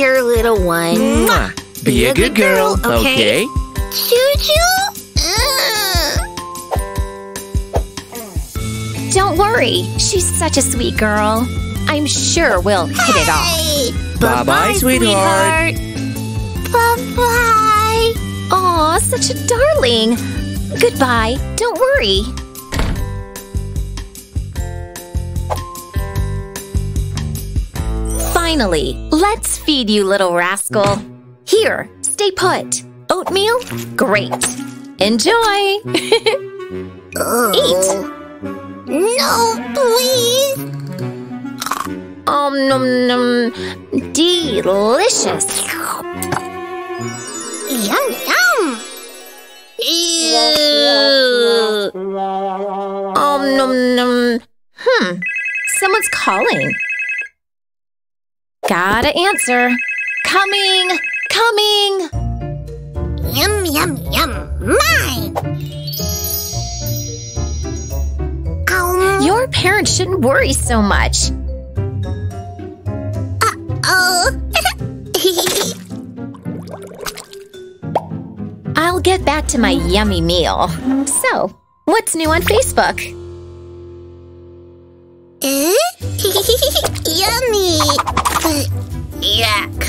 dear little one. Mwah. Be a good girl, okay? Choo-choo? Don't worry. She's such a sweet girl. I'm sure we'll hit it off. Bye-bye, sweetheart. Bye-bye. Aw, such a darling. Goodbye. Don't worry. Finally, let's feed you, little rascal. Here, stay put. Oatmeal? Great. Enjoy. Eat. No, please. Nom nom. Delicious. Yum yum. Ew. Nom nom. Someone's calling. Gotta answer. Coming! Coming! Yum, yum, yum. Mine! Your parents shouldn't worry so much. Uh-oh. I'll get back to my yummy meal. So, what's new on Facebook? Yummy! Yuck!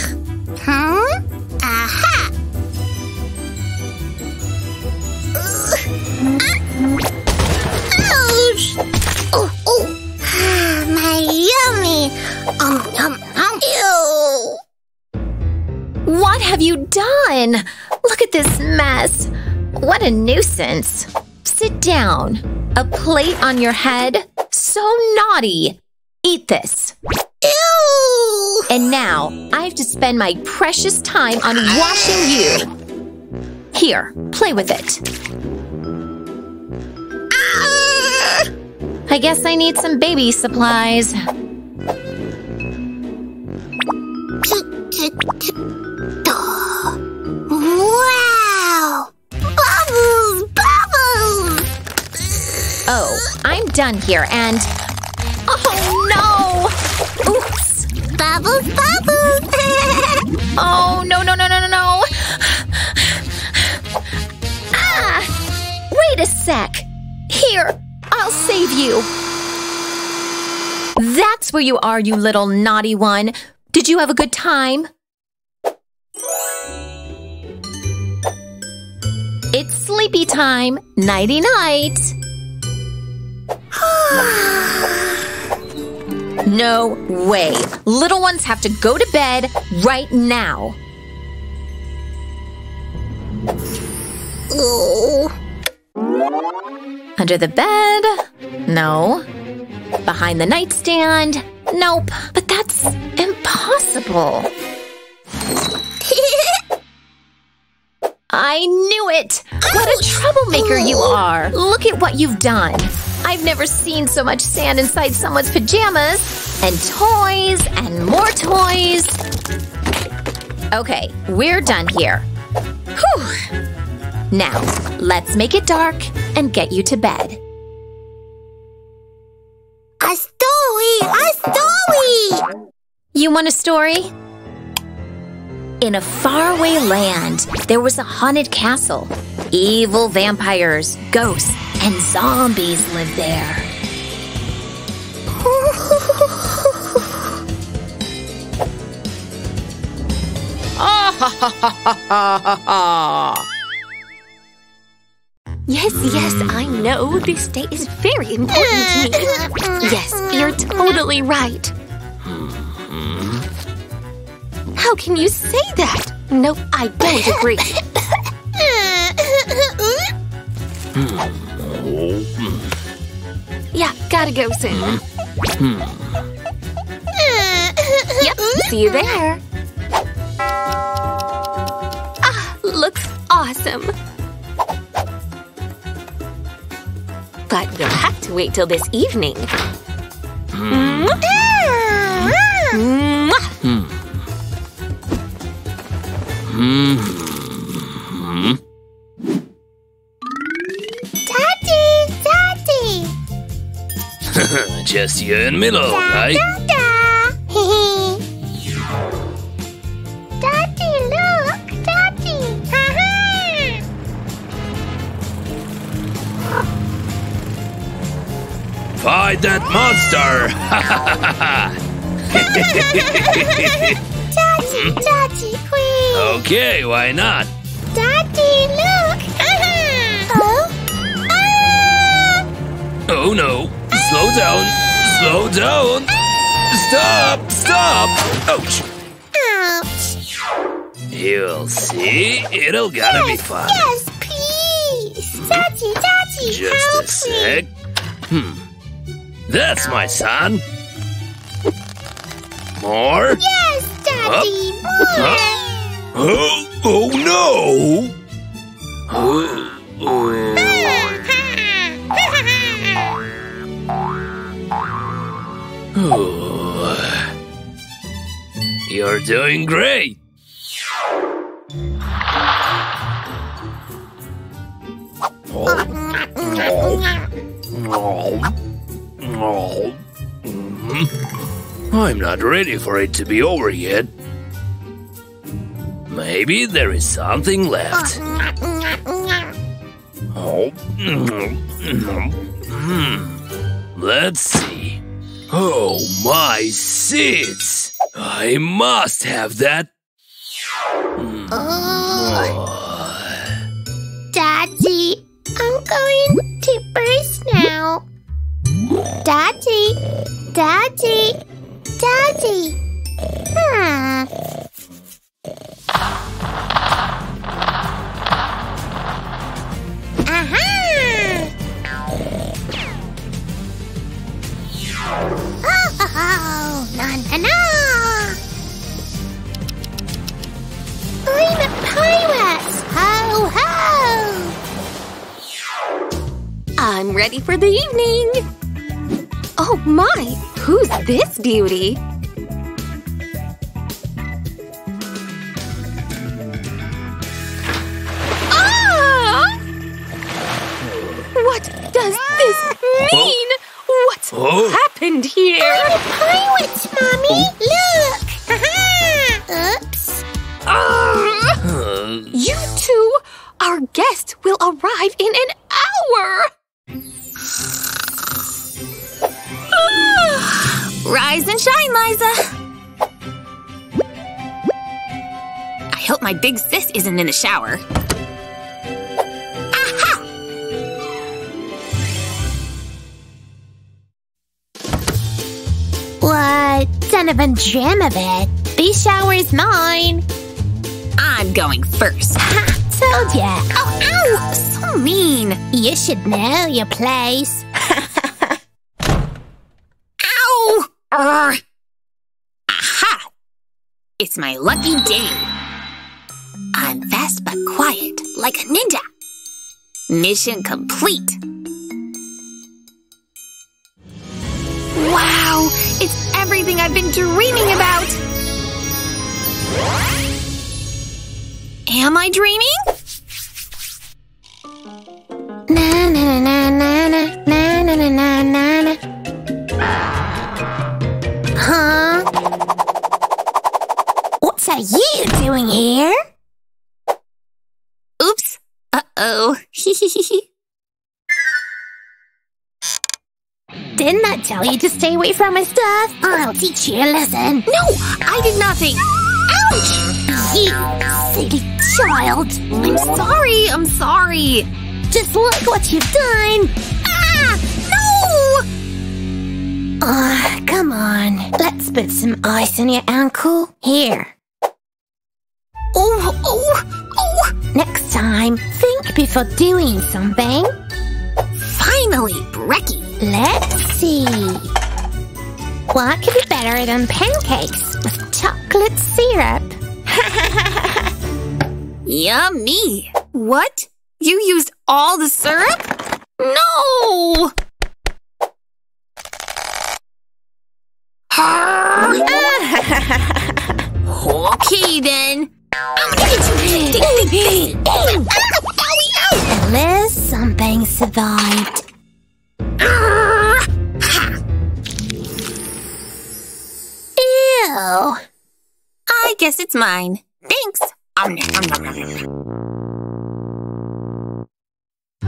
Huh? Aha! Ouch! Oh, oh! My yummy! Ew! What have you done? Look at this mess! What a nuisance! Sit down. A plate on your head? So naughty! Eat this. Ew! And now, I have to spend my precious time on washing you. Here, play with it. Ah! I guess I need some baby supplies. Wow! Bubbles! Bubbles! Oh, I'm done here and… Oh, no! Oops! Bubbles, bubbles! Oh, no, no, no, no, no, no! Ah! Wait a sec! Here, I'll save you! That's where you are, you little naughty one! Did you have a good time? It's sleepy time! Nighty-night! No way. Little ones have to go to bed right now. Oh. Under the bed? No. Behind the nightstand? Nope. But that's impossible. I knew it! What a troublemaker you are! Look at what you've done. I've never seen so much sand inside someone's pajamas. And toys, and more toys. Okay, we're done here. Whew. Now, let's make it dark and get you to bed. A story! A story! You want a story? In a faraway land, there was a haunted castle. Evil vampires, ghosts, and zombies live there. Yes, I know. This day is very important to me. Yes, you're totally right. How can you say that? Nope, I don't agree. Yeah, gotta go soon. Yep, see you there. Ah, looks awesome. But we'll have to wait till this evening. Just you and me, all right? Fight that monster! Daddy, Daddy, please! Okay, why not? Daddy, look! Oh? Ah! Oh no! Slow down! Slow down! Stop! Stop! Ouch! Ouch! You'll see, it'll gotta be fun. Yes, please! Daddy, Daddy, help me! Just a sec. That's my son. More? Yes, Daddy. More. Oh no! You're doing great. I'm not ready for it to be over yet. Maybe there is something left. Let's see. Oh, my seeds! I must have that. Daddy, I'm going to burst now. Daddy, Daddy, Daddy. Oh, na na na! I'm a pirate! Ho ho! I'm ready for the evening. Oh my! Who's this beauty? Ah! What does this mean? What's happened here? I'm a pirate, Mommy! Look! Oops! You two, our guest will arrive in an hour! Rise and shine, Liza! I hope my big sis isn't in the shower. Aha! What? Son of a jam of it. This shower is mine. I'm going first. Ha! Told ya. Oh, ow! So mean. You should know your place. Aha! It's my lucky day. I'm fast but quiet, like a ninja. Mission complete. Wow! It's everything I've been dreaming about! Am I dreaming? Na na na na na na na na na na na. Huh? What are you doing here? Oops. Uh-oh. Didn't I tell you to stay away from my stuff? I'll teach you a lesson. No, I did nothing. Ouch! You silly child. I'm sorry, I'm sorry. Just look what you've done. Ah! No! Oh, come on. Let's put some ice on your ankle. Here. Oh, oh, oh! Next time, think before doing something. Finally, Brecky. Let's see. What could be better than pancakes with chocolate syrup? Yummy! What? You used all the syrup? No! Okay then. I'm gonna get you. At least something survived. Ew. I guess it's mine. Thanks.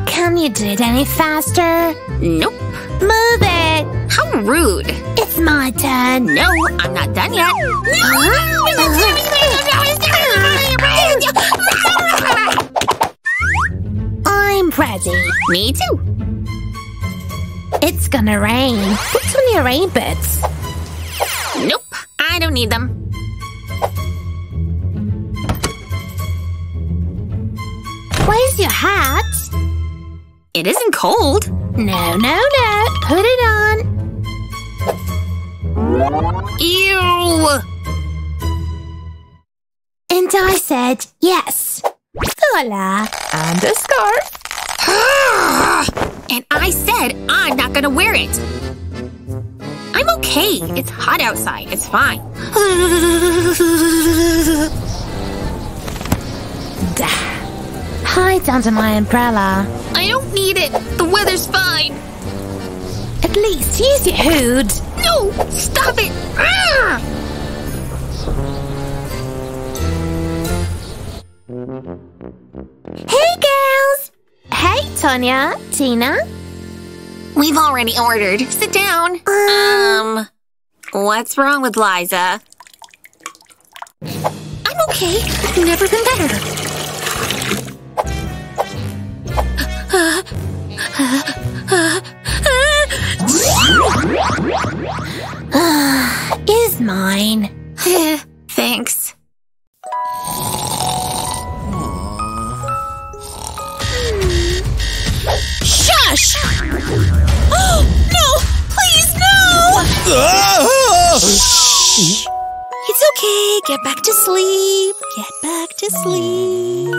Can you do it any faster? Nope. Move it. How rude. It's my turn. No, I'm not done yet. I'm ready. Me too. It's gonna rain. Put some of your rain bits. Nope, I don't need them. Where's your hat? It isn't cold. No, no, no. Put it on. Ew. And I said yes. Hola. And a scarf. And I said I'm not gonna wear it. I'm okay. It's hot outside. It's fine. Hide under my umbrella. I don't need it. The weather's fine. At least use your hood. No! Stop it! Hey, girls! Hey, Tonya, Tina. We've already ordered. Sit down. What's wrong with Liza? I'm okay. I've never been better. Is mine. Thanks. Shush! Oh, no! Please, no! Shh! It's okay. Get back to sleep. Get back to sleep.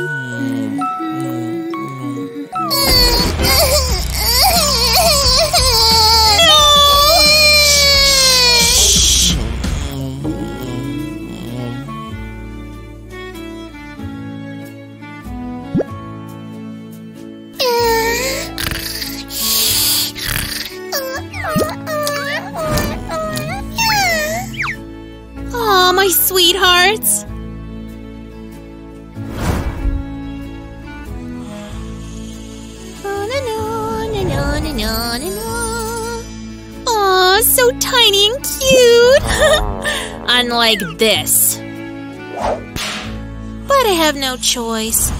My sweethearts. Oh, so tiny and cute. Unlike this. But I have no choice.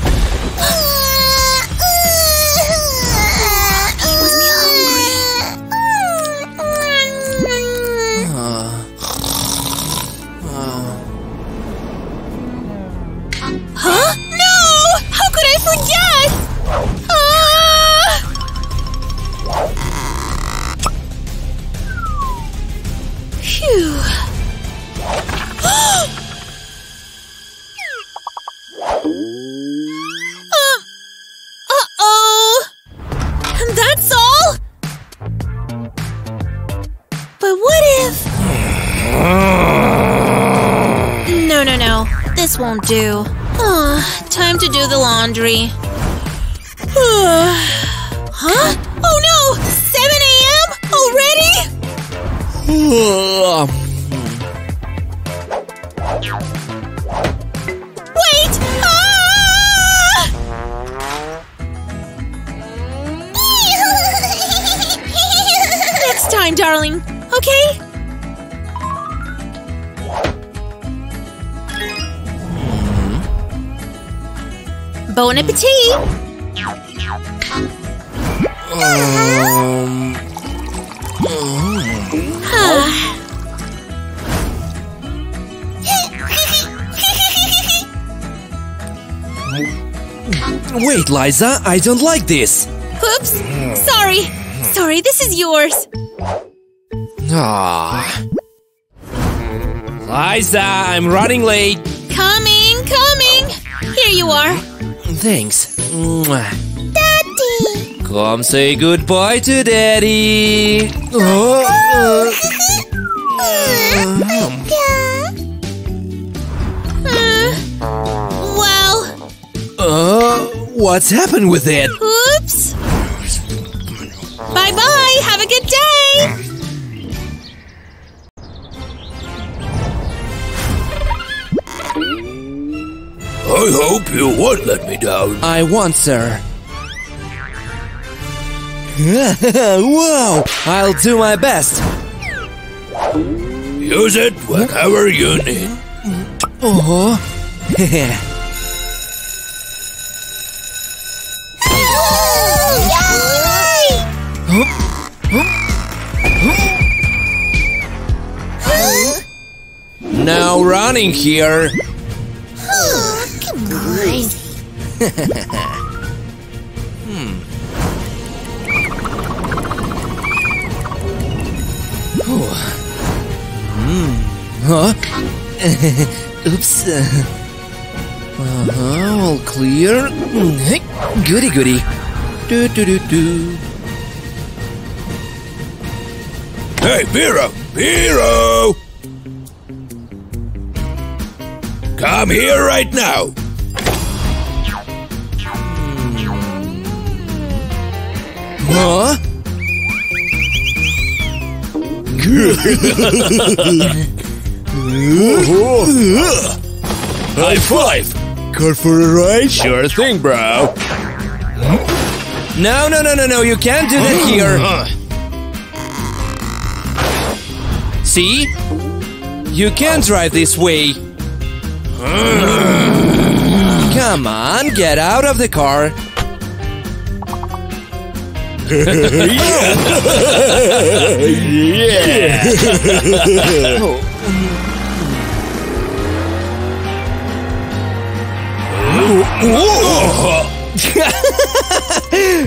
This won't do. Oh, time to do the laundry. Huh? Oh no! 7 a.m. already? Wait! Ah! Next time, darling. Okay? Bon appetit! Wait, Liza, I don't like this! Oops! Sorry! Sorry, this is yours! Liza, I'm running late! Coming, coming! Here you are! Thanks. Daddy! Come say goodbye to Daddy! Well... what's happened with it? Oops! Bye-bye! Have a good day! I hope you won't let me down. I won't, sir. Whoa! I'll do my best! Use it whenever you need. Oh. No running here. Oh, come on. Oops. All clear. Hey, goody goody. Do do do do. Hey, Piro! Piro! Come here right now! Huh? High five! Go for a ride? Sure thing, bro! No, no, no, no, no, you can't do that here! See? You can't drive this way! Come on, get out of the car!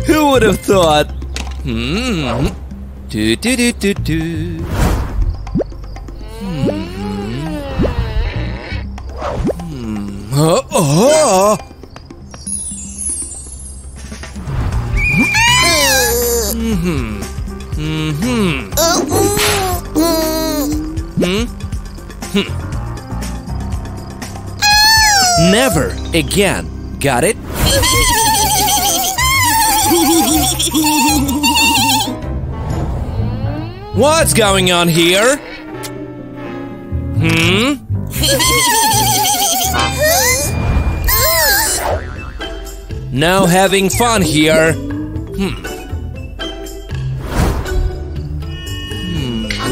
Who would have thought? Do do do do do. Never again. Got it? What's going on here? Now having fun here.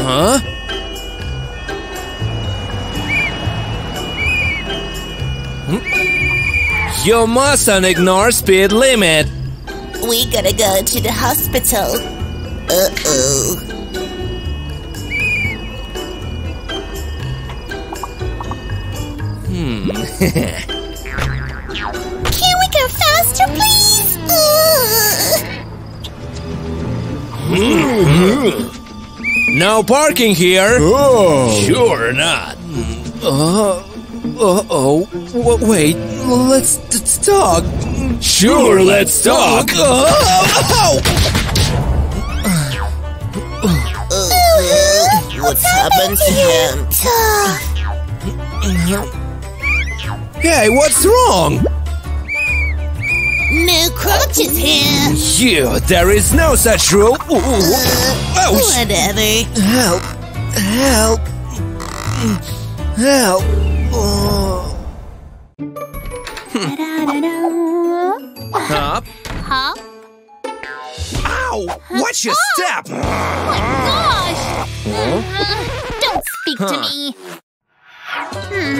Huh? You mustn't ignore speed limit. We gotta go to the hospital. Can we go faster, please? No parking here. Oh. Sure not. Wait. Let's talk. Sure, let's talk. What's happened to him? Hey, what's wrong? No crutches here. Yeah, there is no such rule. Whatever. Help! Help! Help! Hop! Hop! Ow! What's your step? Oh my gosh! Don't speak to me. Ew!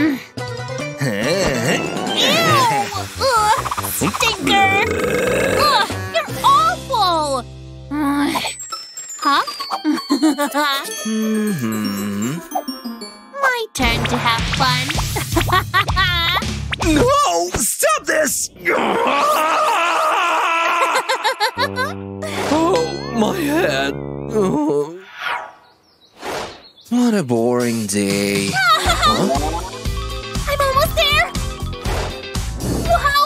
Stinker! You're awful! My turn to have fun. No! Stop this! Oh, my head. Oh. What a boring day. I'm almost there! Wow!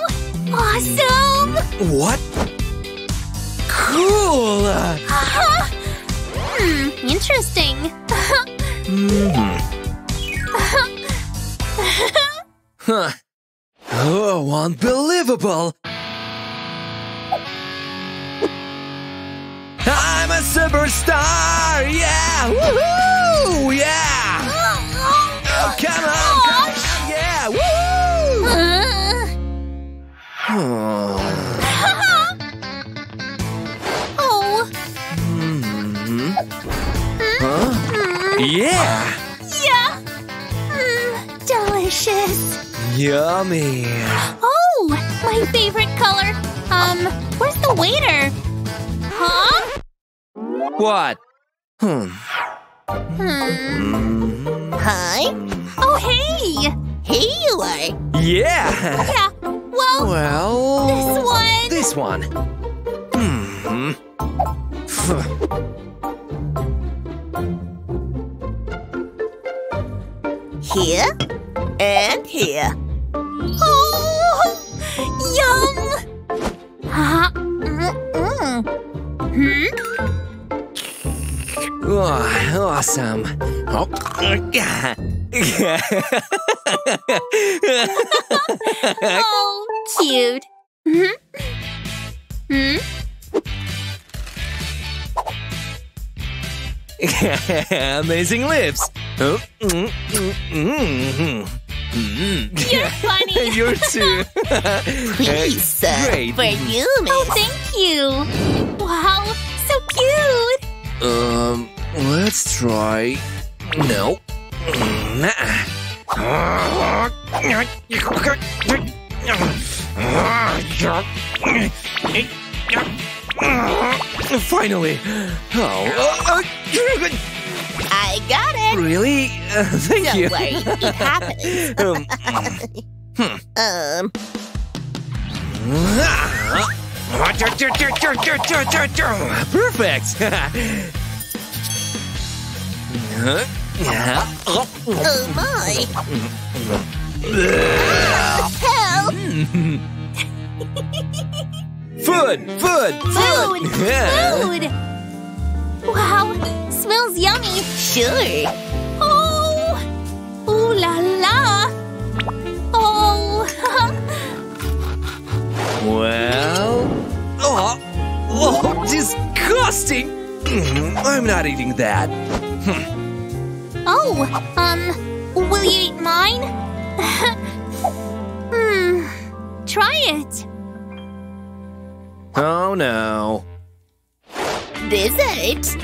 Awesome! What? Cool! Interesting. Huh. Oh, unbelievable! I'm a superstar! Yeah! Woohoo! Yeah! Oh, come on! Gosh. Come on! Yeah! Woohoo! Oh. Yeah! Yeah! Mmm, delicious! Yummy! Oh, my favorite color! Where's the waiter? Huh? What? Hi? Oh, hey! Here you are! Yeah! Yeah, well... This one! Here and here. Oh, yum! Oh, awesome! Oh, yeah. Oh, cute. Amazing lips. You're funny. You're too. Please, great. For you, miss. Oh, thank you. Wow, so cute. Let's try. No. Finally! Oh, I got it! Really? Thank you. Don't worry, it happens. Perfect! Oh my! Help! Food! Food! Wow, smells yummy. Sure. Oh, ooh la la. Oh. Well. Oh, disgusting. I'm not eating that. Oh, will you eat mine? Try it. Oh no. Dessert.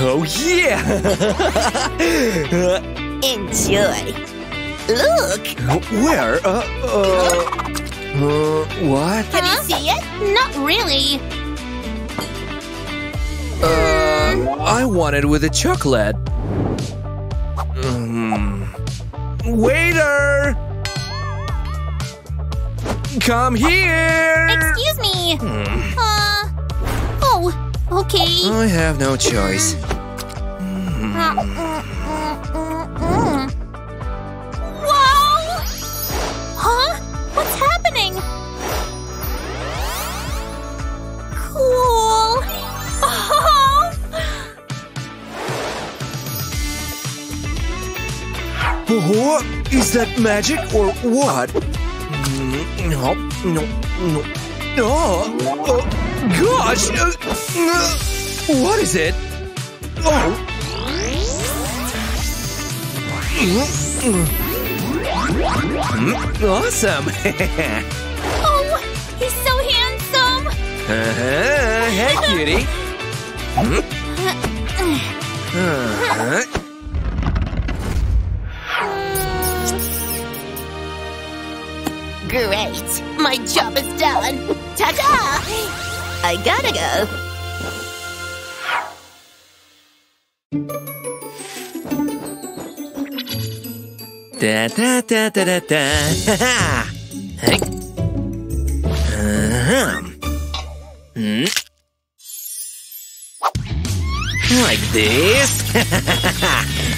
Oh yeah. Enjoy. Look. Where? What? Have you seen it? Not really. I want it with a chocolate. Waiter. Come here! Excuse me! Oh, okay. I have no choice. Wow! Huh? What's happening? Cool! Oh! Is that magic or what? No. Oh, gosh! What is it? Oh. Awesome! Oh, he's so handsome! Hey, cutie! Great! My job is done! Ta-da! I gotta go! Da-da-da-da-da-da! Ha-ha! Hey! Like this?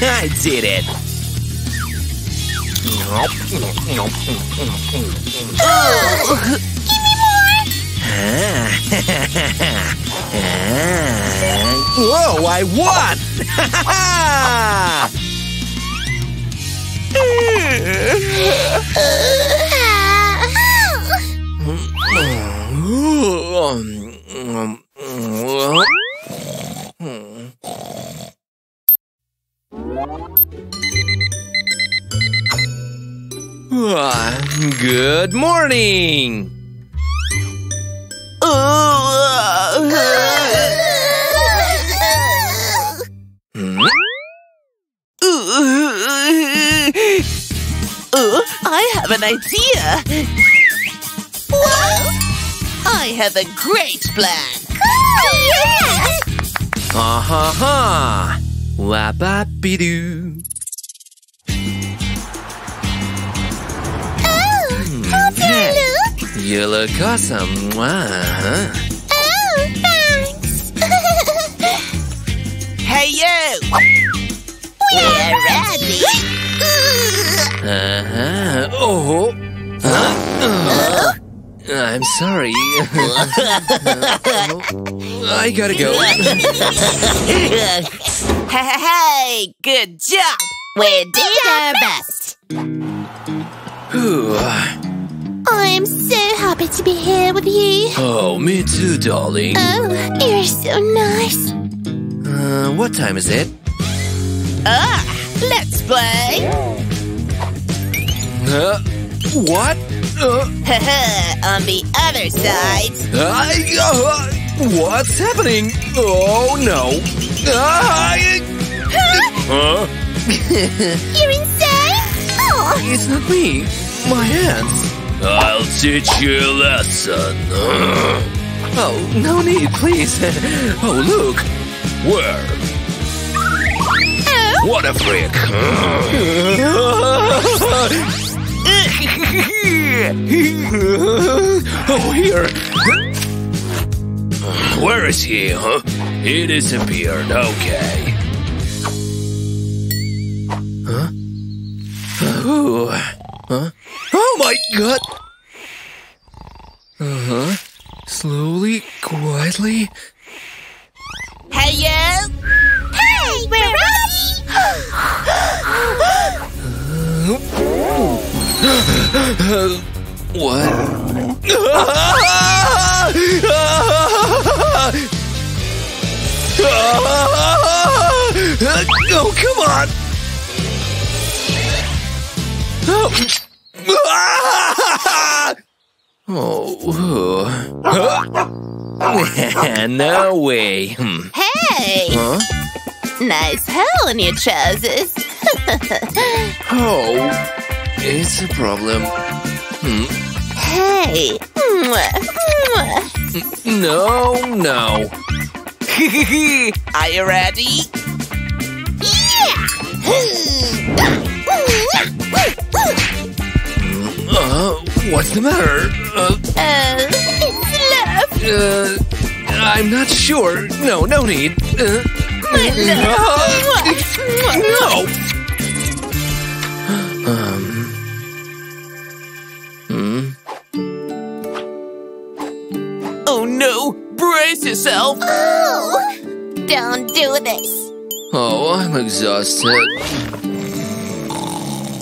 I did it! Give me more! Whoa, I won! Good morning! have an idea! What? I have a great plan! Cool! Yes! Ah-ha-ha! Wap-a-bidoo! Oh! Help there, Luke! You look awesome! Oh, thanks! Hey, you! We're ready! Uh-huh. Oh! Huh? Oh. I'm sorry. I gotta go. Hey, good job! We did our best! I'm so happy to be here with you. Oh, me too, darling. Oh, you're so nice. What time is it? Ah, let's play! What? On the other side! What's happening? Oh, no! Huh? You're insane? Oh. It's not me! My hands! I'll teach you a lesson! Oh, no need, please! Oh, look! Where? What a freak! Oh, here! Where is he, huh? He disappeared, okay. Huh? Oh, huh? Oh my god! Uh-huh. Slowly, quietly. Hey, you! Hey, we're ready! What? Oh, come on! Oh, no way! Hey! Huh? Nice hole in your trousers. Oh, it's a problem. Hey. No. Are you ready? Yeah. What's the matter? It's love. I'm not sure. No need. No! Oh no! Brace yourself! Oh! Don't do this! Oh, I'm exhausted.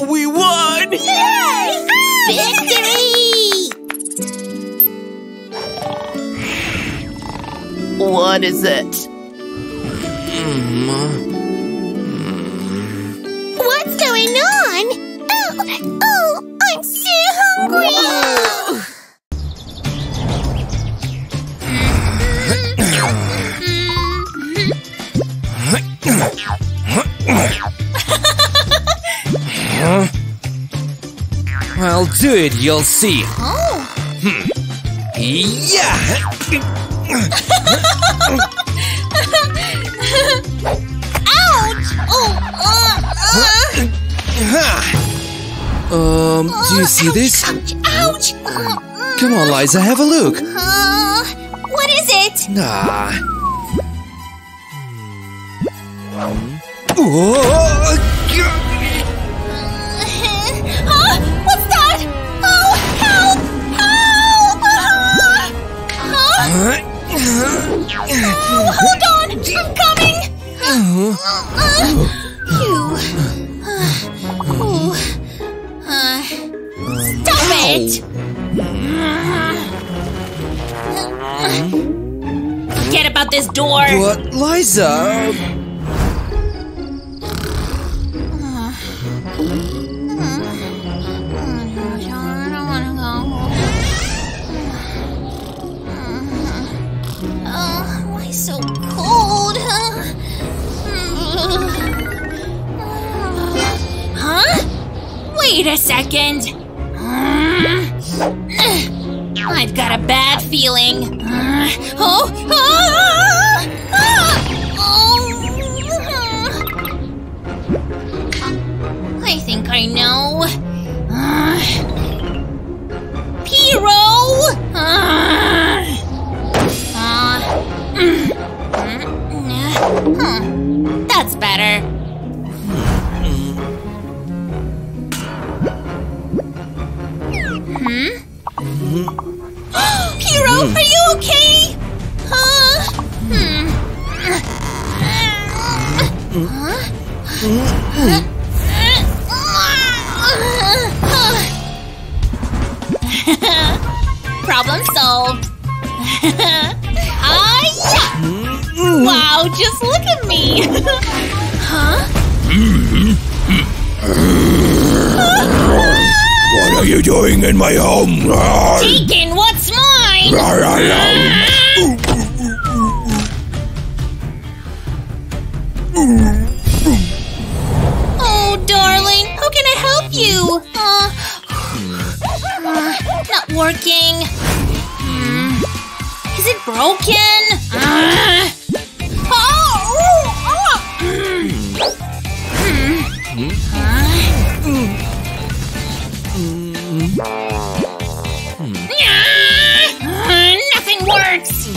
We won! Yay! Victory! What is it? What's going on? Oh, I'm so hungry! I'll do it, you'll see. Oh. Yeah! Do you see this? Ouch! Come on, Liza, have a look. What is it? Nah. What's that? Oh, help! Help! Oh, hold on! I'm coming! Stop it! Forget about this door! What, Liza? I don't want to go. Oh, why so cold? Huh? Wait a second! I've got a bad feeling. I think I know. Piro! That's better. Piro, are you okay? Problem solved. Yeah. Wow, just look at me. What are you doing in my home? Taken, what's mine? Oh, darling, how can I help you? Not working. Is it broken? Nothing works.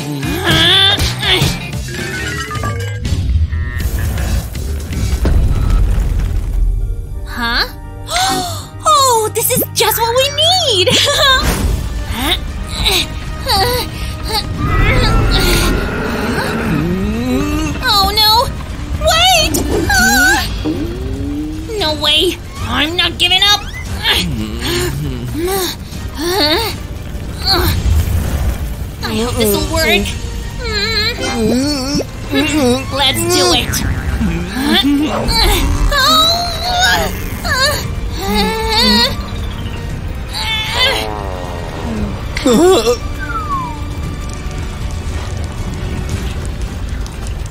Oh, this is just what we need. Oh no! Wait! No way! I'm not giving up. I hope this will work. Let's do it.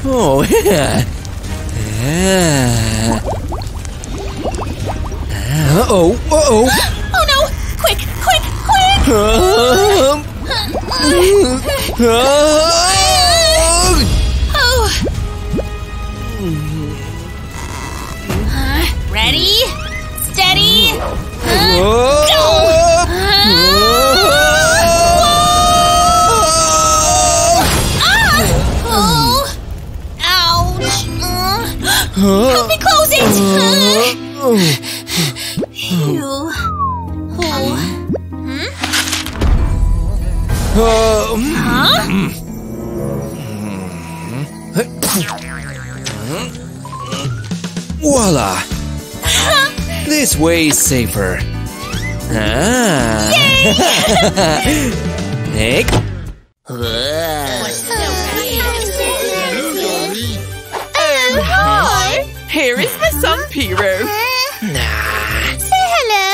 Oh, yeah. Oh no! Quick, quick, quick! Ready? Steady? Go! Help me close it! Voila! This way is safer. Yay! Here is my son, Piro. Say hello.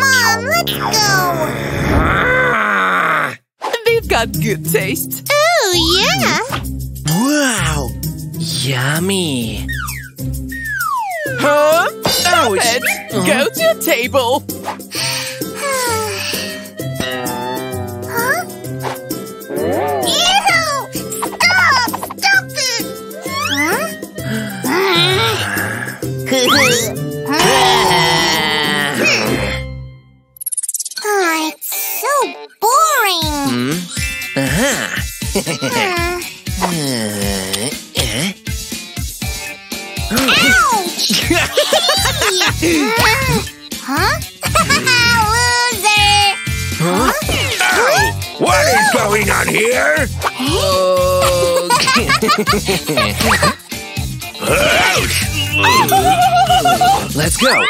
Mom, let's go. We've got good taste. Oh, yeah. Wow. Yummy. Stop it. Go to your table. It's so boring. Ouch! Loser! What is going on here? Ouch! Let's go.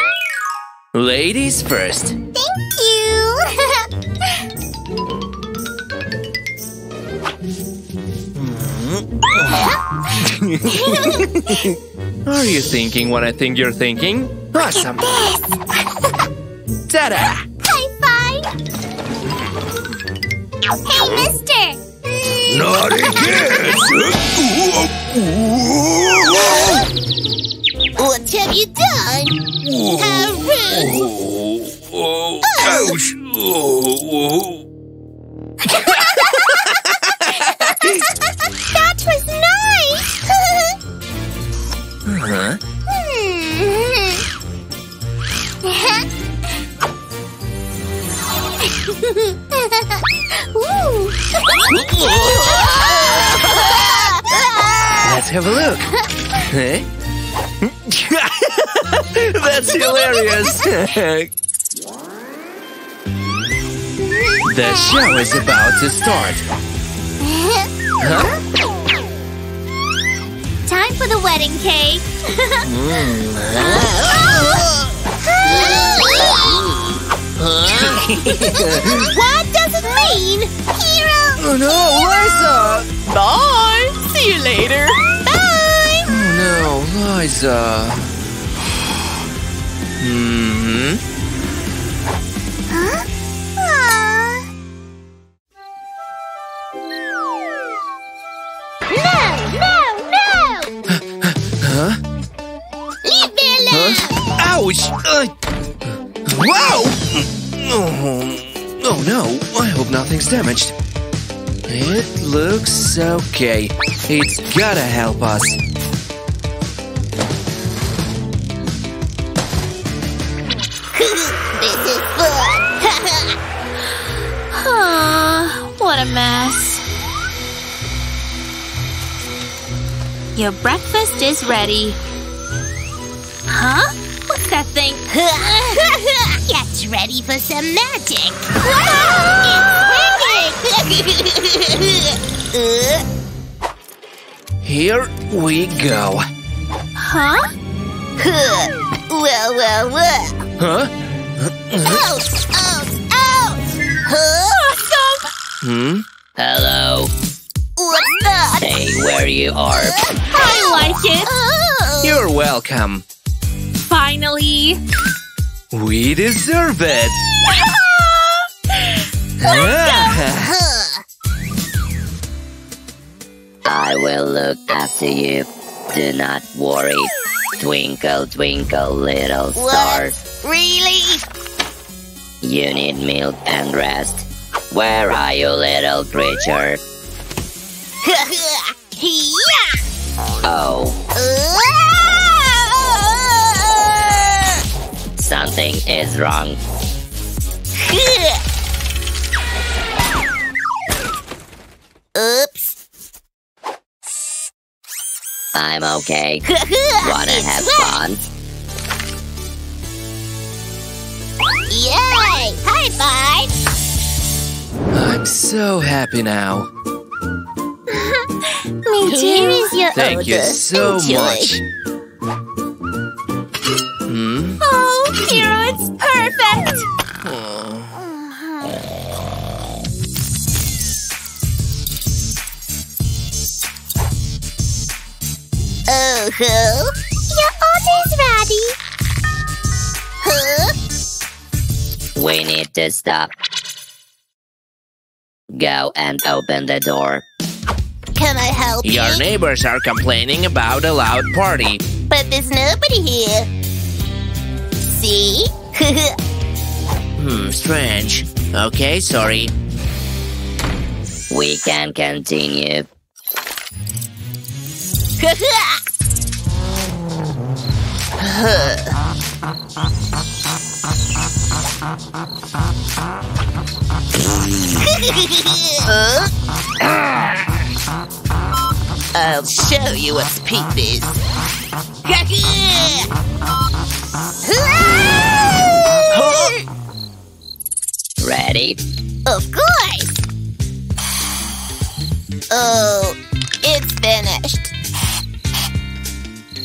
Ladies first. Thank you. Are you thinking what I think you're thinking? Awesome. Ta-da! High five. Hey, mister. Not again. What have you done? Whoa. How rude! Oh, oh. Ouch! Oh. That was nice! Uh-huh. Let's have a look. Huh? That's hilarious. The show is about to start. Huh? Time for the wedding cake. What does it mean? Hero! Oh no, Liza! Bye! See you later! Bye! Oh no, Liza. Mm-hmm. Huh? No! Huh? Leave me alone! Huh? Ouch! Wow! Oh no, I hope nothing's damaged. It looks okay. It's gotta help us. This is fun! Oh, what a mess. Your breakfast is ready. Huh? What's that thing? Get ready for some magic. Here we go. Huh? Whoa, whoa, whoa. Huh? Ouch, ouch, ouch. Huh? Hmm? Hello. What's that? Stay where you are. I like it. You're welcome. Finally. We deserve it. Let's go. I will look after you. Do not worry. Twinkle, twinkle, little star. What? Really? You need milk and rest. Where are you, little creature? Oh. Something is wrong. Oops. I'm okay. Wanna have fun? Yay! High five! I'm so happy now. Me too. Here is your order. Thank you so much. Hmm? Oh, Piro, it's perfect! Uh-huh. Your order is ready. Huh? We need to stop. Go and open the door. Can I help you? Your neighbors are complaining about a loud party. But there's nobody here. See? Strange. Okay, sorry. We can continue. I'll show you what's peep is. Ready? Of course! Oh, it's finished.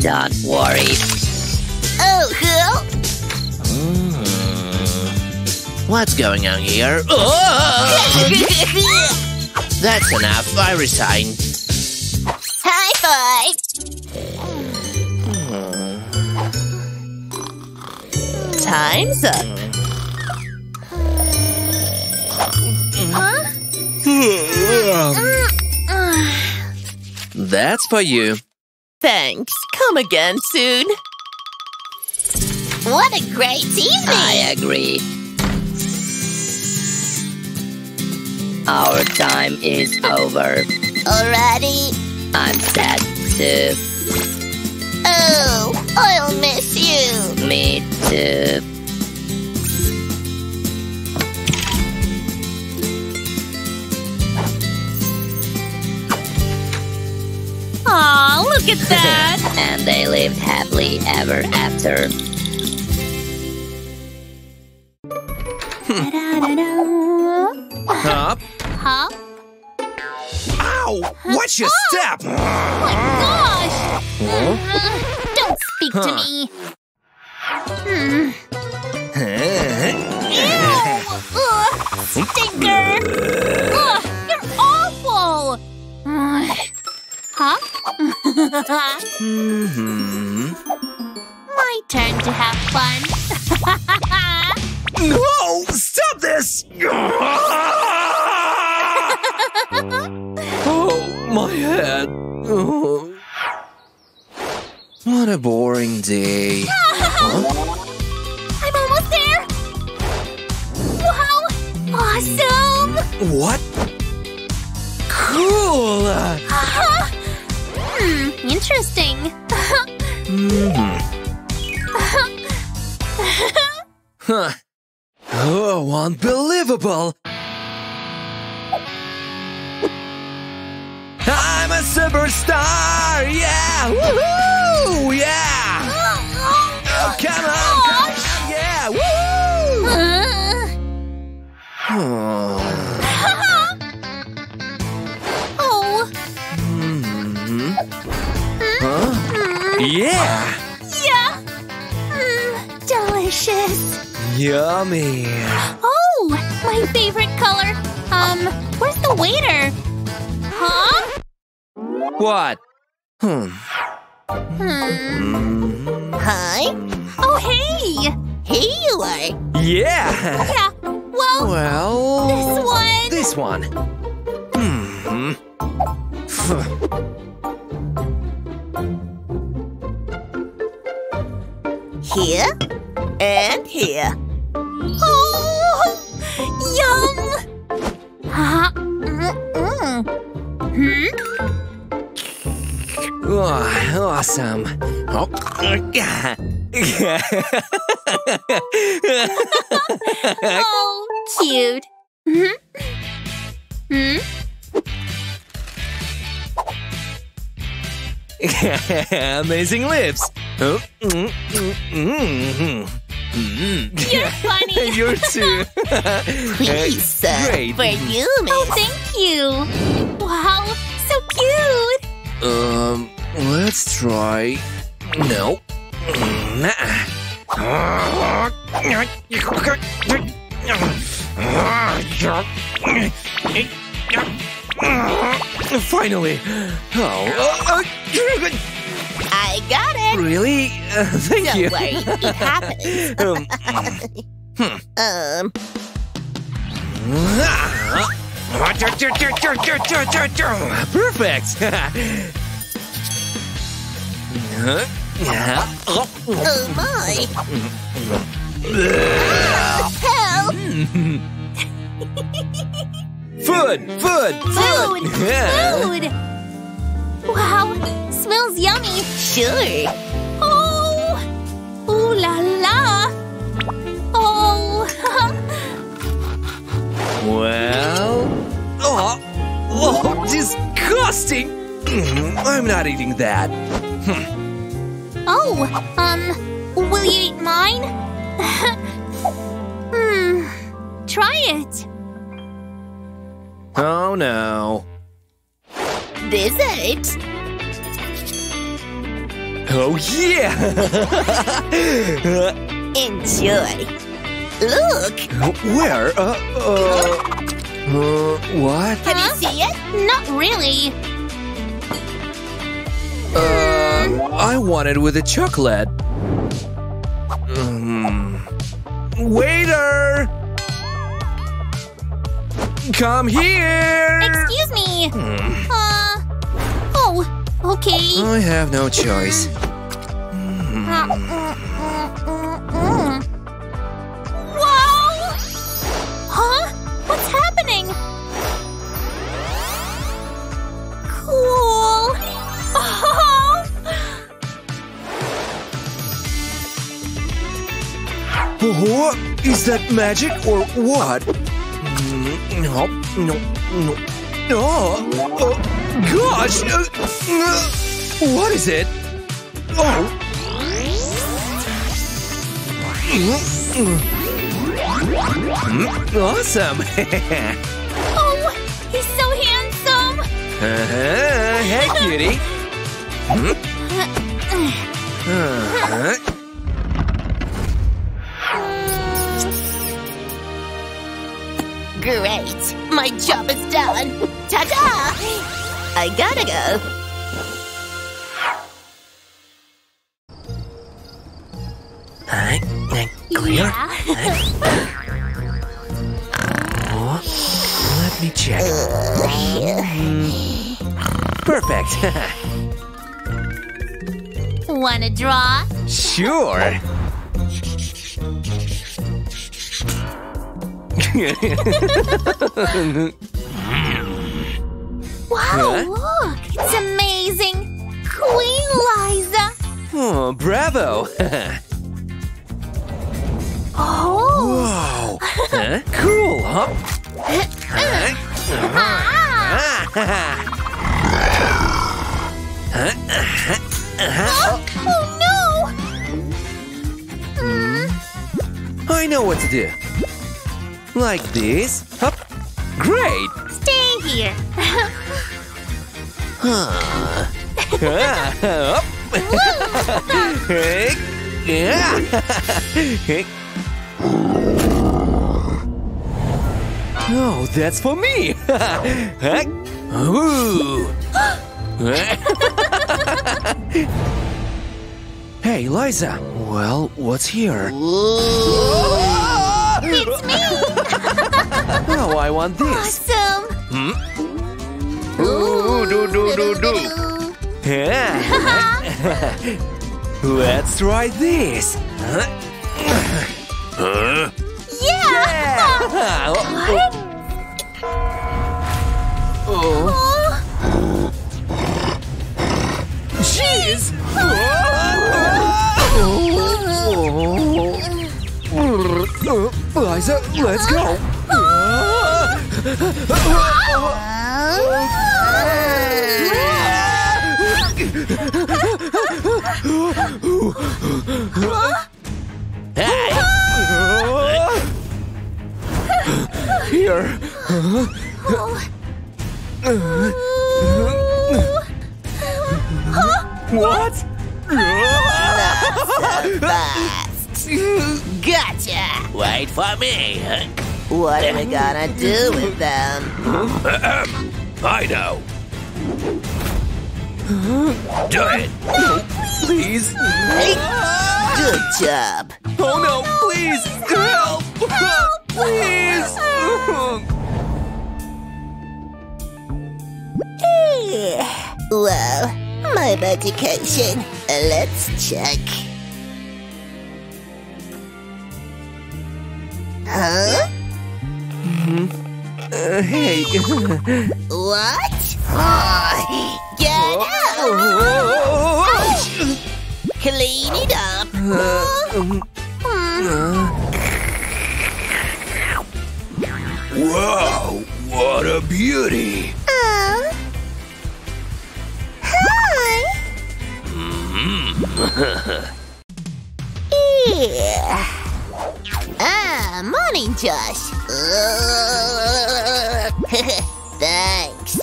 Don't worry. Oh, what's going on here? Oh! That's enough. I resign. High five. Time's up. Huh? That's for you. Thanks. Come again soon. What a great evening! I agree. Our time is over. Already? I'm sad too. Oh, I'll miss you. Me too. Aw, look at that! And they lived happily ever after. Hop. Hop. Ow! Watch your step! Oh my gosh! Don't speak to me. Ew! Stinker! You're awful! My turn to have fun. Whoa! Stop this! Oh, my head. Oh. What a boring day. I'm almost there. Wow! Awesome! What? Cool! Interesting. Huh. Oh, unbelievable! I'm a superstar! Yeah! Woohoo! Yeah! Oh, come on! Yeah! Woohoo! Oh! Huh? Yeah! Yeah! Delicious! Yummy! Oh, my favorite color! Where's the waiter? Huh? What? Hi? Oh, hey! Hey, you are! Yeah! Yeah, well... This one! This one! Here? And here. Oh, yum! Oh, awesome. Oh. Oh, cute. Amazing lips. Oh. You're funny. You're too. Please, sir. Great. For you, miss. Oh, thank you. Wow, so cute. Let's try. No. Finally. Oh. I got it. Really? Thank you. Don't worry, it happens. Perfect. Oh my! Hell! Food! Yeah. Wow, smells yummy. Sure. Oh, ooh la la. Oh. Well. Oh, disgusting. I'm not eating that. Oh, will you eat mine? Try it. Oh no. Visit. Oh yeah! Enjoy. Look. Where? What? Can you see it? Not really. I want it with a chocolate. Waiter. Come here! Excuse me! Oh, okay. I have no choice. Oh, is that magic or what? No, no, no. Oh, gosh! What is it? Oh. Awesome! Oh, he's so handsome! Uh-huh. Hey, cutie! Uh-huh. Great! My job is done! Ta-da! I gotta go! Clear? Yeah. Oh, let me check. Perfect! Wanna draw? Sure! Wow, look! It's amazing! Queen Liza! Oh, bravo! Oh! Whoa! Huh? Cool, huh? Oh, no! I know what to do. Like this? Hop. Great! Stay here! Huh. Up. Yeah. Oh, that's for me! Ooh. Hey, Liza! Well, what's here? It's me! Oh, I want this! Awesome! Hmm? Ooh, do, do, do, do! Let's try this! Huh? Yeah! What? Oh. Jeez! Oh. Liza, let's go! Here! What? Gotcha! Wait for me! What are we gonna do with them? I know! Do it! No, please! Hey. Good job! Oh no, please! Help! Help! Please! Well, my medication. Let's check. Huh? Mm-hmm. Hey. What? Get out! Clean it up. Wow! What a beauty! Hi. Yeah. Morning, Josh. Thanks.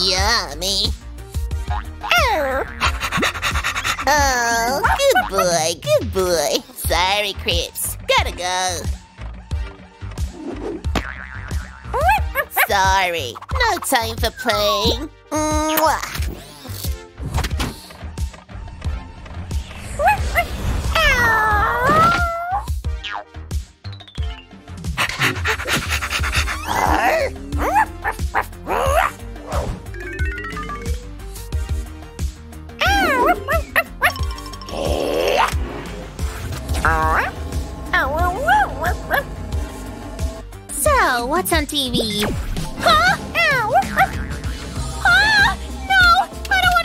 Yummy. Oh, good boy, good boy. Sorry, Chris. Gotta go. Sorry, no time for playing. Mwah. So, what's on TV? Huh? Ow. Huh? No! I don't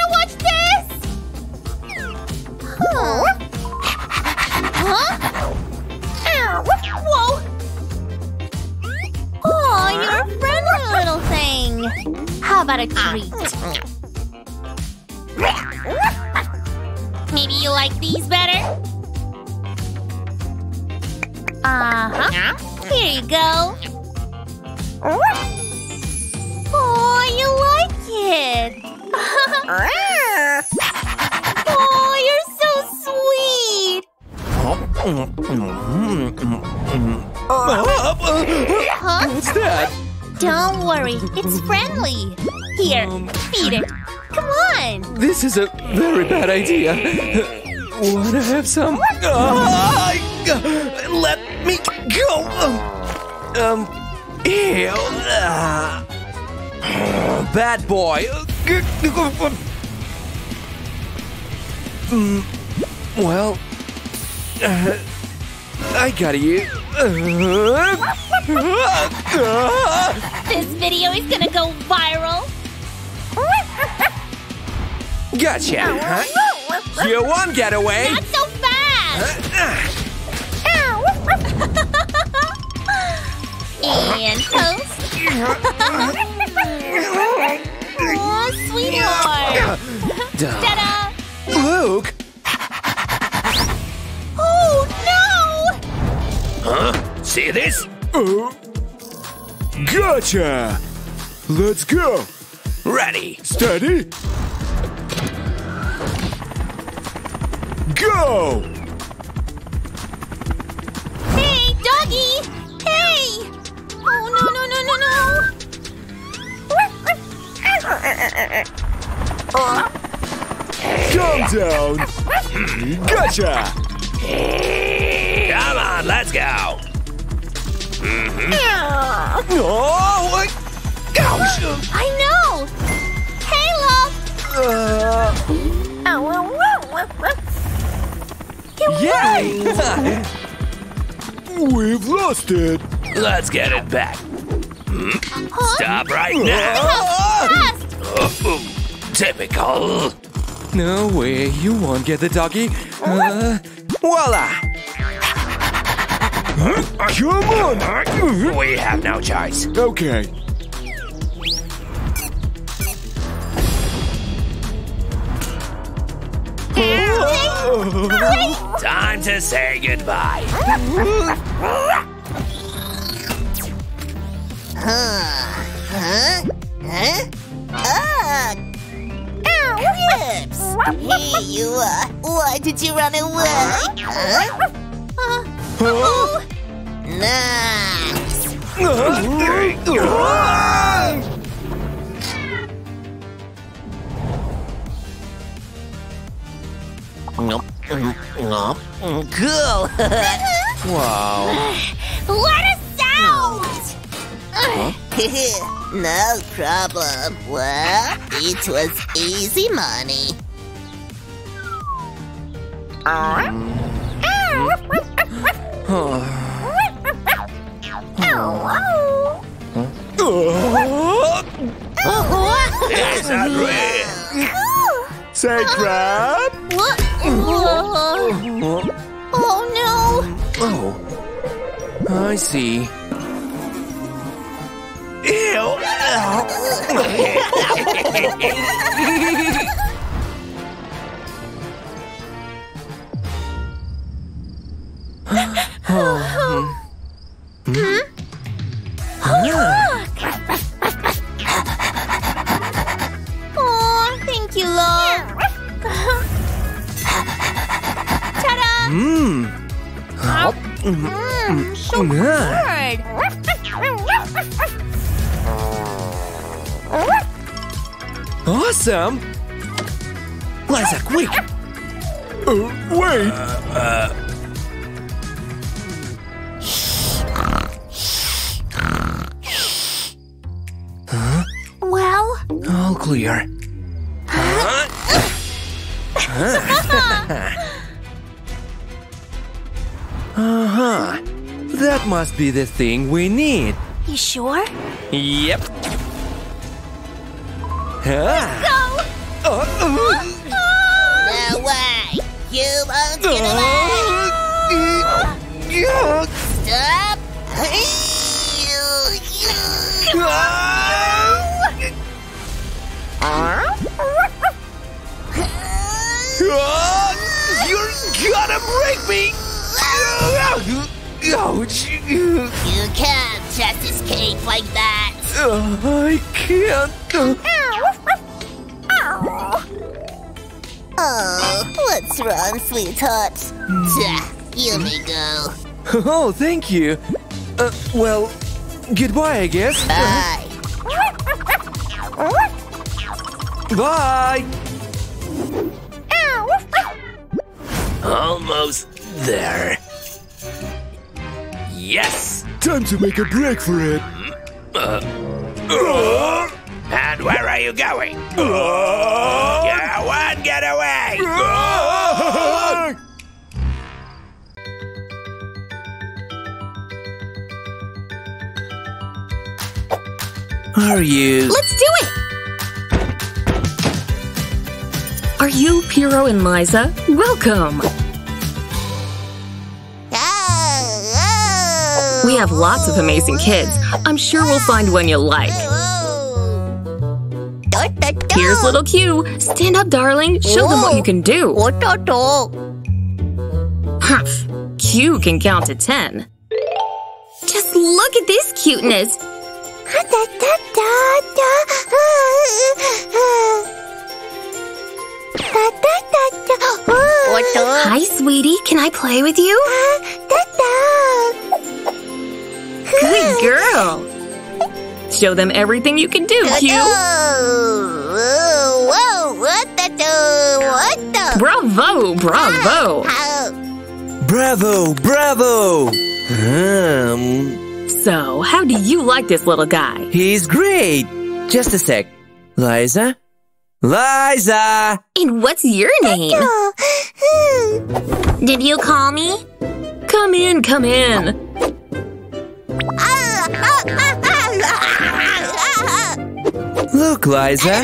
thing. How about a treat? Maybe you like these better? Uh-huh. Here you go. Oh, you like it. Oh, you're so sweet. Huh? What's that? Don't worry, it's friendly. Here, feed it. Come on. This is a very bad idea. Wanna have some? Let me go. Ew. Bad boy. Well, I gotta eat. This video is gonna go viral. Gotcha. Huh? You won't get away. Not so fast. And toast. Oh, sweetheart! Ta-da! Luke! Oh, no! Huh? See this? Gotcha! Let's go! Ready! Steady! Go! Hey, doggy! Hey! Oh, no, no, no, no, no! Calm down! Gotcha! Come on, let's go! Oh, gosh! I know! Hey, love! Yay! We've lost it! Let's get it back! Huh? Stop right now! Typical. No way, you won't get the doggy. Voila! Come on! We have no choice. Okay. Time to say goodbye. Crips! Hey, you, why did you run away? Oh. Nice! Cool! Wow! Let us out! No problem. Well, it was easy money. It's unreal. Say crap. Oh no. Oh, I see. Ew! Oh, thank you, love. Ta-da! So good. Awesome! Liza, quick! Wait! Huh? Well? All clear. That must be the thing we need. You sure? Yep. Let's go! No way! You won't get away! Stop! break me! You can't just escape like that! I can't! Oh, what's wrong, sweetheart? You may go. Oh, thank you. Well, goodbye, I guess. Bye. Bye. Almost there. Yes. Time to make a break for it. And where are you going? Yeah, one get away. Are you? Let's do it! Are you Piro and Liza? Welcome! We have lots of amazing kids. I'm sure we'll find one you'll like. Here's little Q. Stand up, darling. Show them what you can do. Huff. Q can count to 10. Just look at this cuteness. Hi, sweetie. Can I play with you? Good girl. Show them everything you can do, Q. Bravo, bravo. Bravo, bravo. So, how do you like this little guy? He's great! Just a sec. Liza? Liza! And what's your name? Did you call me? Come in, come in. Look, Liza.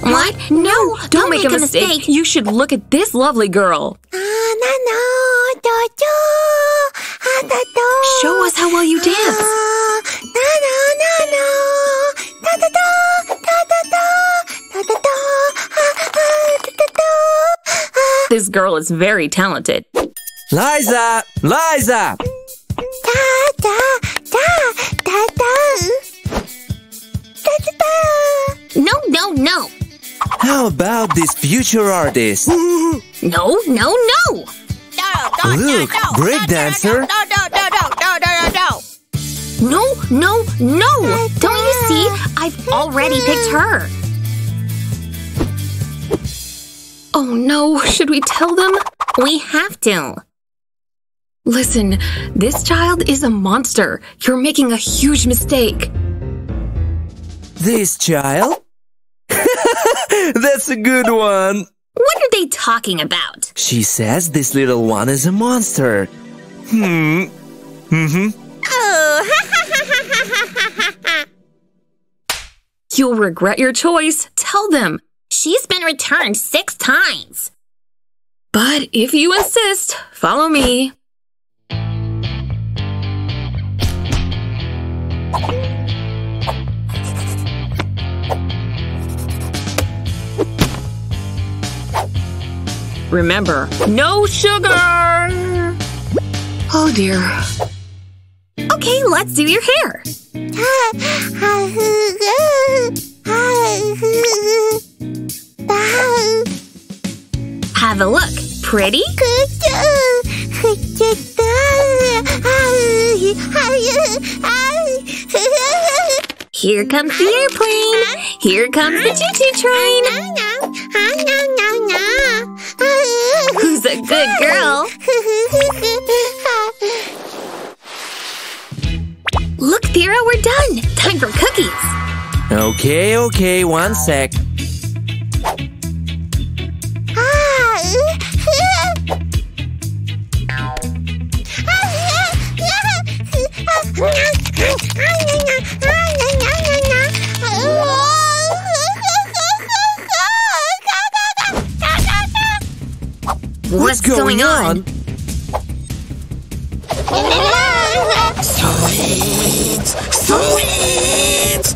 What? No, don't make a mistake. You should look at this lovely girl. Show us how well you dance. This girl is very talented. Liza! Liza! No, no, no. How about this future artist? No, no, no. Luke, breakdancer. No, no, no! Don't you see? I've already picked her. Oh no, should we tell them? We have to. Listen, this child is a monster. You're making a huge mistake. This child? That's a good one. What are they talking about? She says this little one is a monster. Oh. You'll regret your choice. Tell them. She's been returned 6 times. But if you insist, follow me. Remember, no sugar! Oh dear. Okay, let's do your hair. Have a look. Pretty? Here comes the airplane. Here comes the choo-choo train. Who's a good girl? Look, Thera, we're done! Time for cookies! Okay, okay, one sec. What's going on? Sweet! Sweet!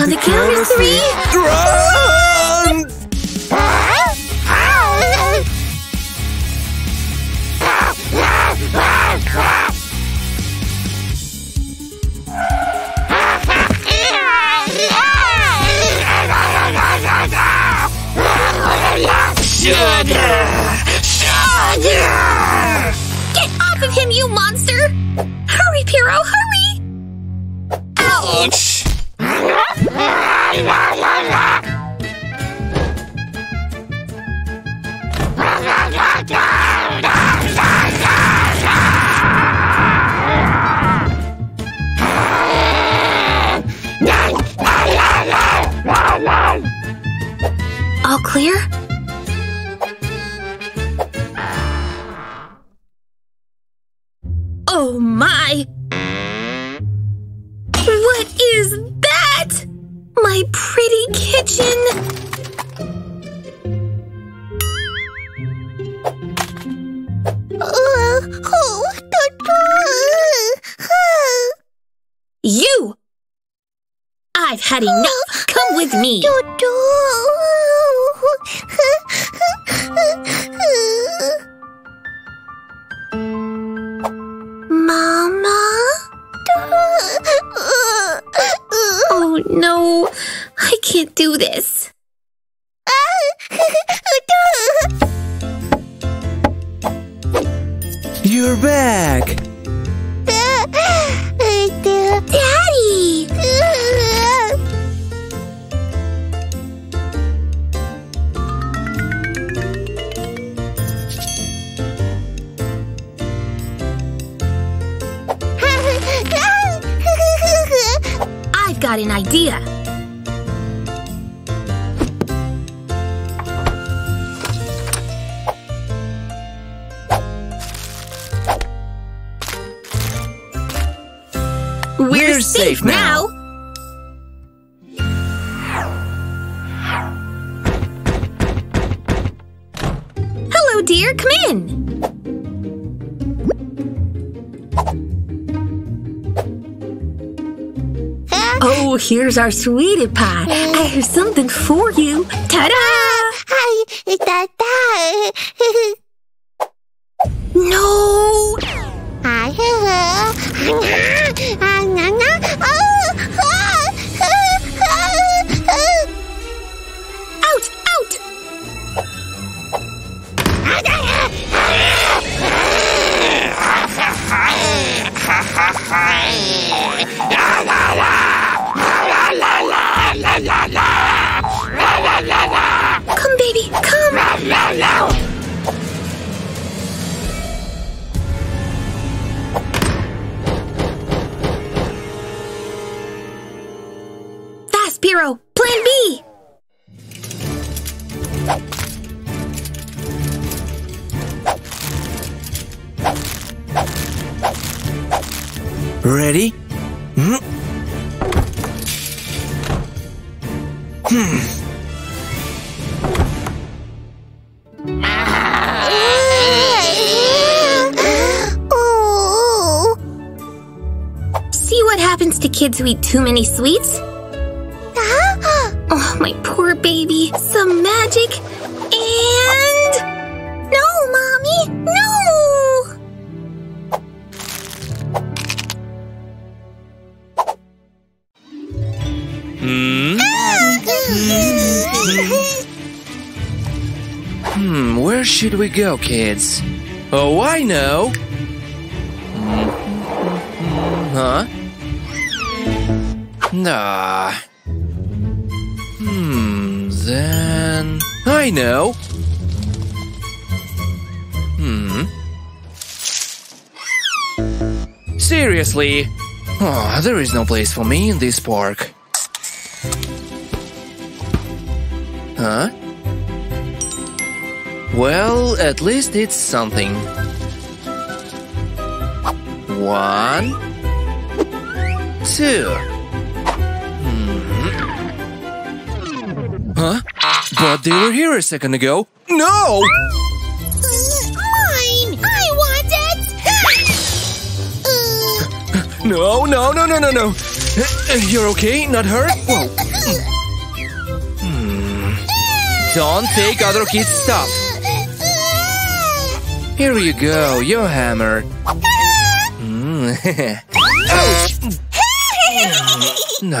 On the count of three, run! Sugar! Get off of him, you monster! Hurry, Piro, hurry! Ouch! All clear? Oh my! What is that? My pretty kitchen! You! I've had enough! Come with me! Mama? Oh no, I can't do this. You're back. Daddy! Got an idea. We're safe now. Hello, dear. Come in. Oh, here's our sweetie pie. I have something for you. Ta-da! Hi, ta-da! No! Out! Out! Come, baby, come! Fast, Piro! Plan B! Ready? Mm-hmm. See what happens to kids who eat too many sweets? Oh, my poor baby. Some magic and... No, Mommy! No! Where should we go, kids? Oh, I know! Huh? Nah. Then... I know! Seriously! Oh, there is no place for me in this park. Huh? Well, at least it's something. 1 too. Huh? But they were here a second ago. No! Mine! I want it! No. You're okay? Not hurt? Whoa. Don't take other kids' stuff. Here you go, your hammer. Ouch! No!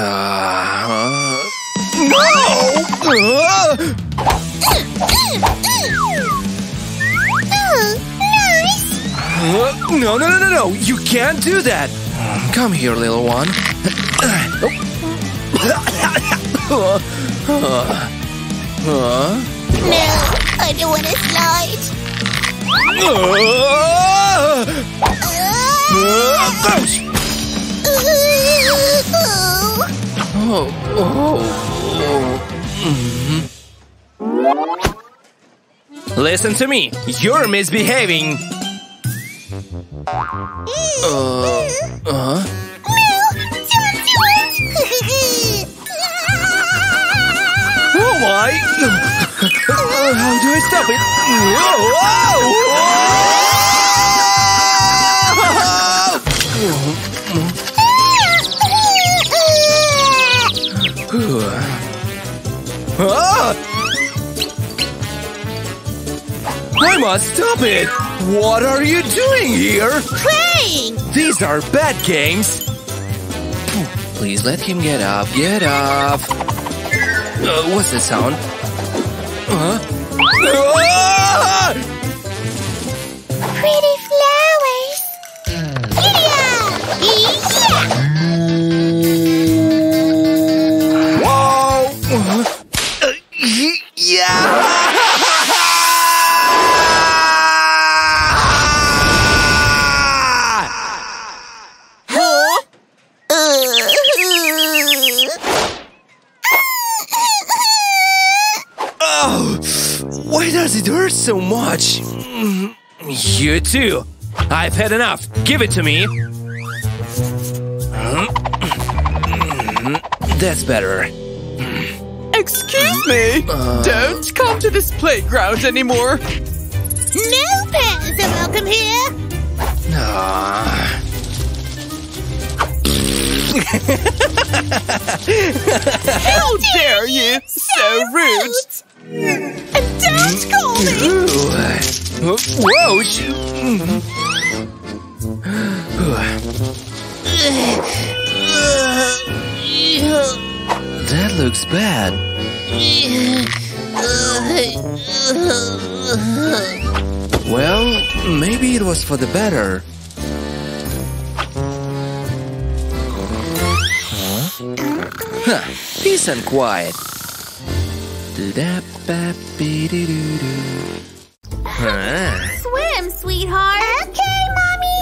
You can't do that! Come here, little one. No, I don't want to slide. Listen to me, you're misbehaving. Why? How do I stop it? I must stop it! What are you doing here? Playing! These are bad games! Please let him get up, what's the sound? Pretty flowers. Yeah. Whoa. Huh? Why does it hurt so much? You too. I've had enough. Give it to me. That's better. Excuse me. Don't come to this playground anymore. No pals are welcome here. How dare you? So rude. And don't call me! Whoa! That looks bad. Well, maybe it was for the better. Peace and quiet. Swim, sweetheart. Okay, mommy.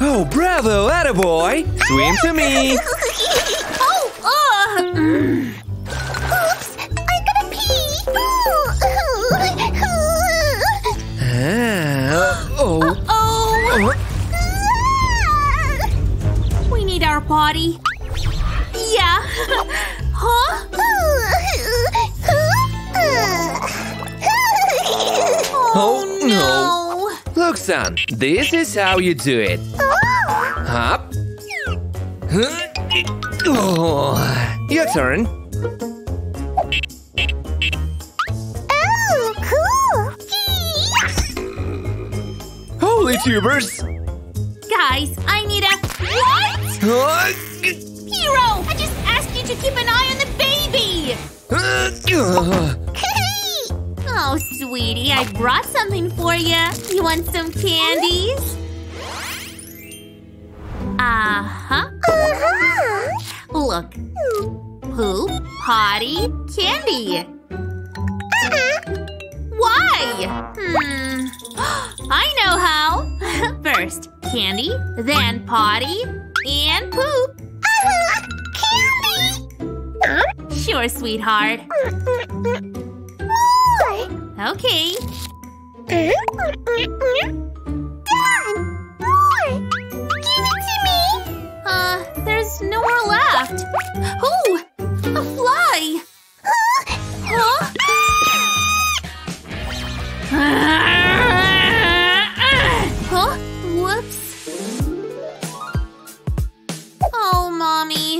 Oh, bravo, attaboy. Swim to me. Oops, I gotta pee. We need our potty. Yeah. Huh? Oh no! Look, son, this is how you do it. Hop. Your turn. Oh, cool! Holy tubers! Guys, I need a what? Hero, I just asked you to keep an eye on the baby. Oh, sweetie, I brought something for you. You want some candies? Look. Poop, potty, candy. Why? I know how. First, candy, then potty, and poop. Candy! Sure, sweetheart. Okay. Done! More! Give it to me! There's nowhere left! Oh! A fly! Huh? Huh? Whoops! Oh, Mommy.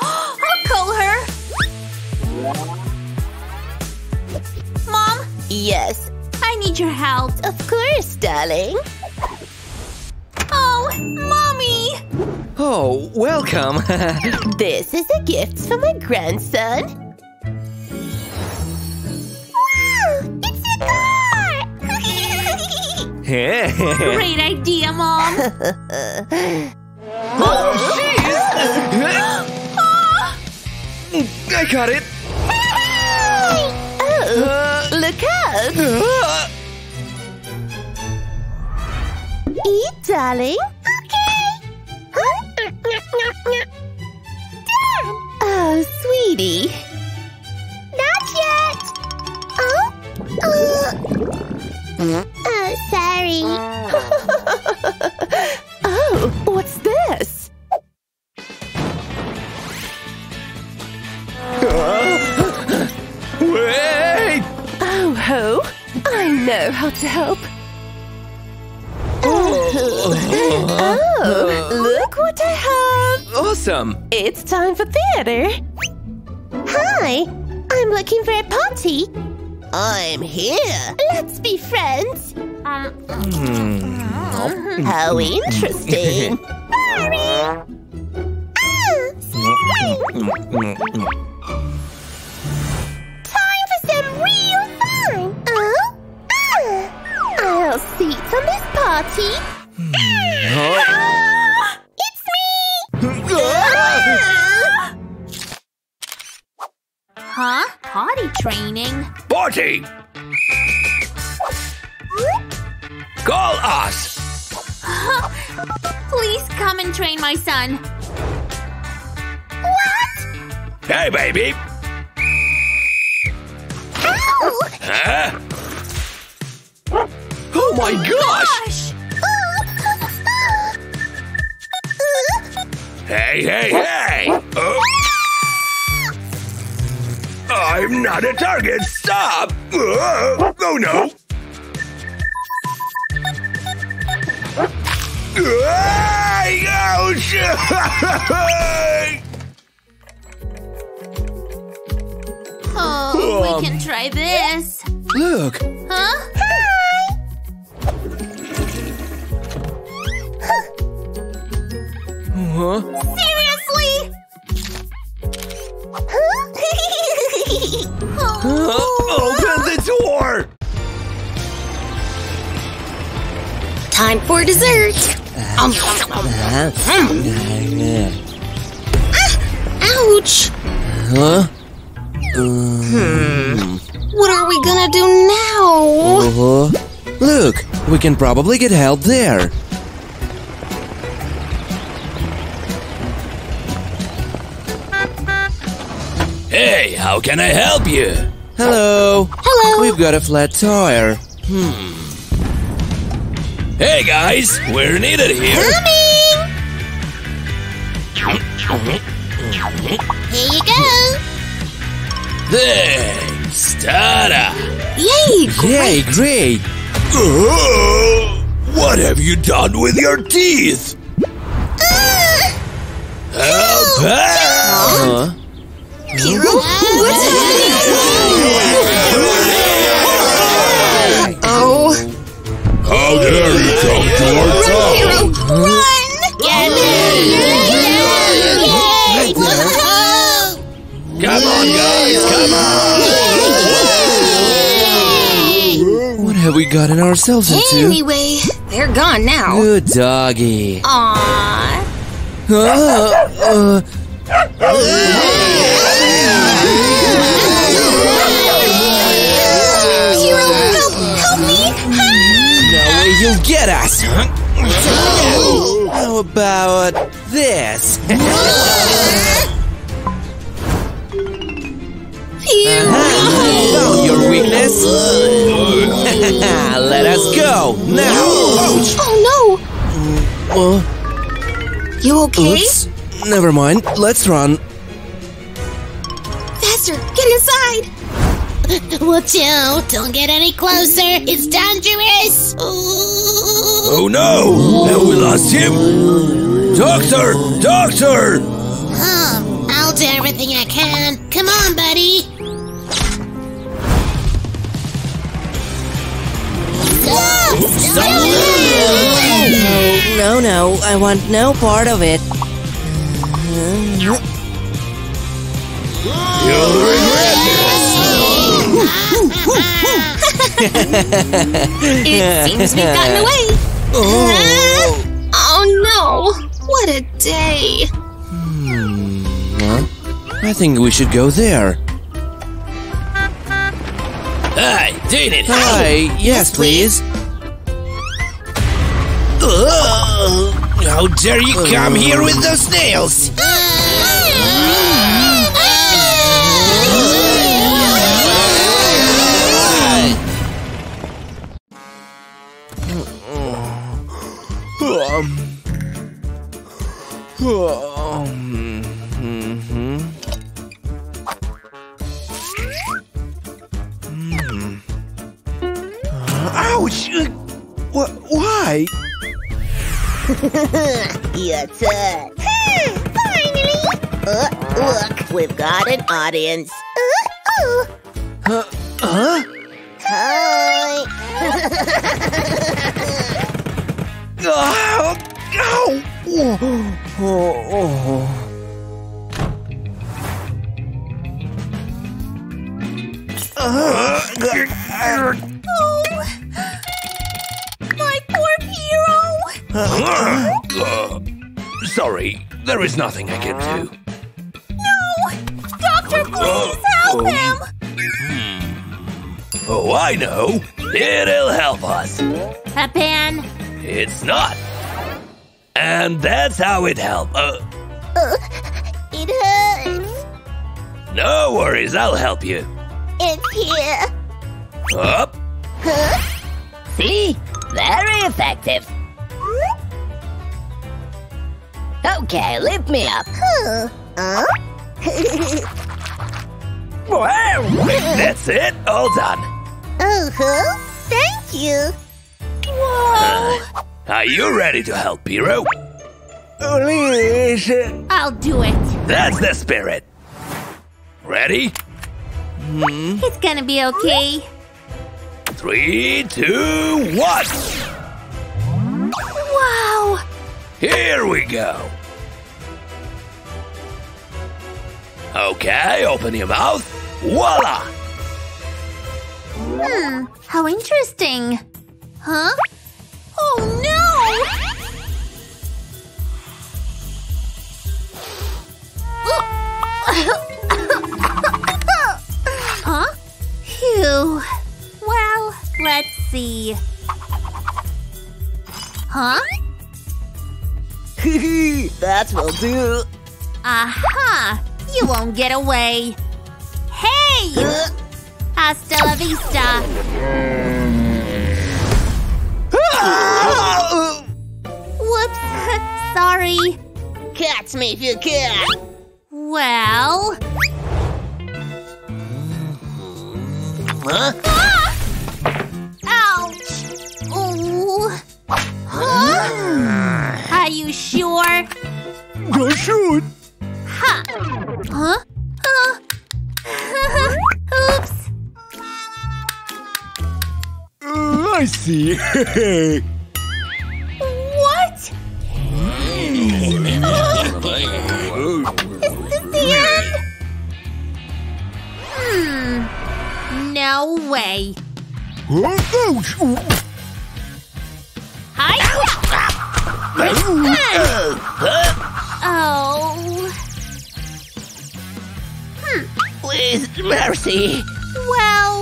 I'll call her! Mom? Yes? I need your help. Of course, darling. Oh, Mommy! Oh, welcome! This is a gift for my grandson. Wow! It's a car! Great idea, Mom! Oh, jeez! I caught it! Hey! Oh, look out! Eat, darling! Okay! Huh? Dad! Oh, sweetie! Not yet! Oh? Oh, sorry. Oh, what's this? Wait! Oh, ho! I know how to help. Oh, look what I have! Awesome! It's time for theater! Hi! I'm looking for a party! I'm here! Let's be friends! How interesting! Boring! Oh, sorry! Time for some real fun! Oh? Oh! I'll see from this party! Ah! It's me! Ah! Huh? Potty training? Party! Call us! Please come and train my son. What? Hey, baby! Ow! Huh? Oh my gosh! Hey, hey, hey! Oh. I'm not a target! Stop! Oh, no! Ouch! Oh, we can try this. Look! Huh? Hi! Huh? Seriously? Open the door! Time for dessert! Ouch! Huh? What are we gonna do now? Look, we can probably get help there. Hey, how can I help you? Hello. Hello. We've got a flat tire. Hey guys, we're needed here. Coming. Here you go. Thanks, Tara. Yay, great. Yay, great. What have you done with your teeth? Help! Huh? Piro? What's happening? Oh. How dare you come to our town? Piro, run! Get me! Come on, guys, come on! What have we gotten ourselves into? Anyway, they're gone now. Good doggy. Aww. Hero, help me! No way you'll get us! Huh? Oh. How about this? Found your weakness? Let us go! Now! Ouch. Oh no! You okay? Oops. Never mind, let's run. Faster, get inside! Watch out, don't get any closer, it's dangerous! Oh no, have we lost him? Doctor, doctor! Oh, I'll do everything I can, come on buddy! No, no, I want no part of it. You'll regret this! It seems we've gotten away! Oh, oh no! What a day! I think we should go there. Hi, David! Hi, yes please! How dare you come here with those nails! Ouch! Why? Your turn. Finally! Look, we've got an audience. Hi! My poor Piro! Sorry, there is nothing I can do. No! Doctor, please help him! Oh, I know. It'll help us. A pen? It's not. And that's how it helps. It hurts. No worries, I'll help you. It's here. Up. Huh? See? Very effective. Okay, lift me up. Well, that's it. All done. Thank you. Whoa. Are you ready to help, Piro? I'll do it. That's the spirit. Ready? It's gonna be okay. 3, 2, 1. Wow. Here we go. Okay, open your mouth. Voila. How interesting. Huh? Oh no! Huh? Phew. Well, let's see. Huh? That will do. Aha! You won't get away. Hey! Hasta la vista. Whoops, sorry. Catch me if you can. Well. Huh? Ah! Ouch. Oh. Huh? Are you sure? Go shoot. Ha. Huh? Oops. I see. What? Is this the end? No way. Oh. Please, mercy. Well,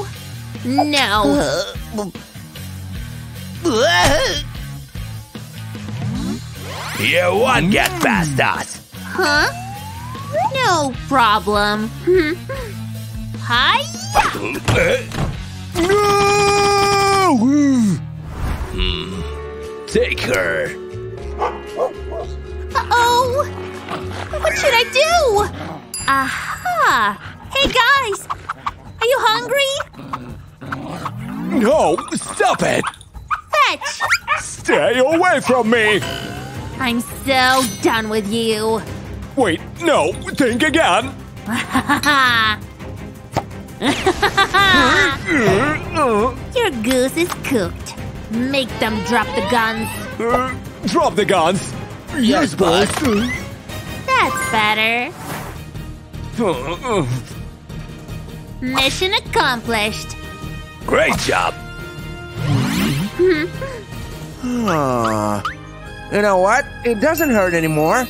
no. You won't get past us. Huh? No problem. Hi-ya! No! Take her. Uh-oh! I do! Aha! Hey guys! Are you hungry? No! Stop it! Fetch! Stay away from me! I'm so done with you! Wait, no! Think again! Your goose is cooked. Make them drop the guns. Drop the guns? Yes, boss. That's better. Mission accomplished. Great job. You know what? It doesn't hurt anymore.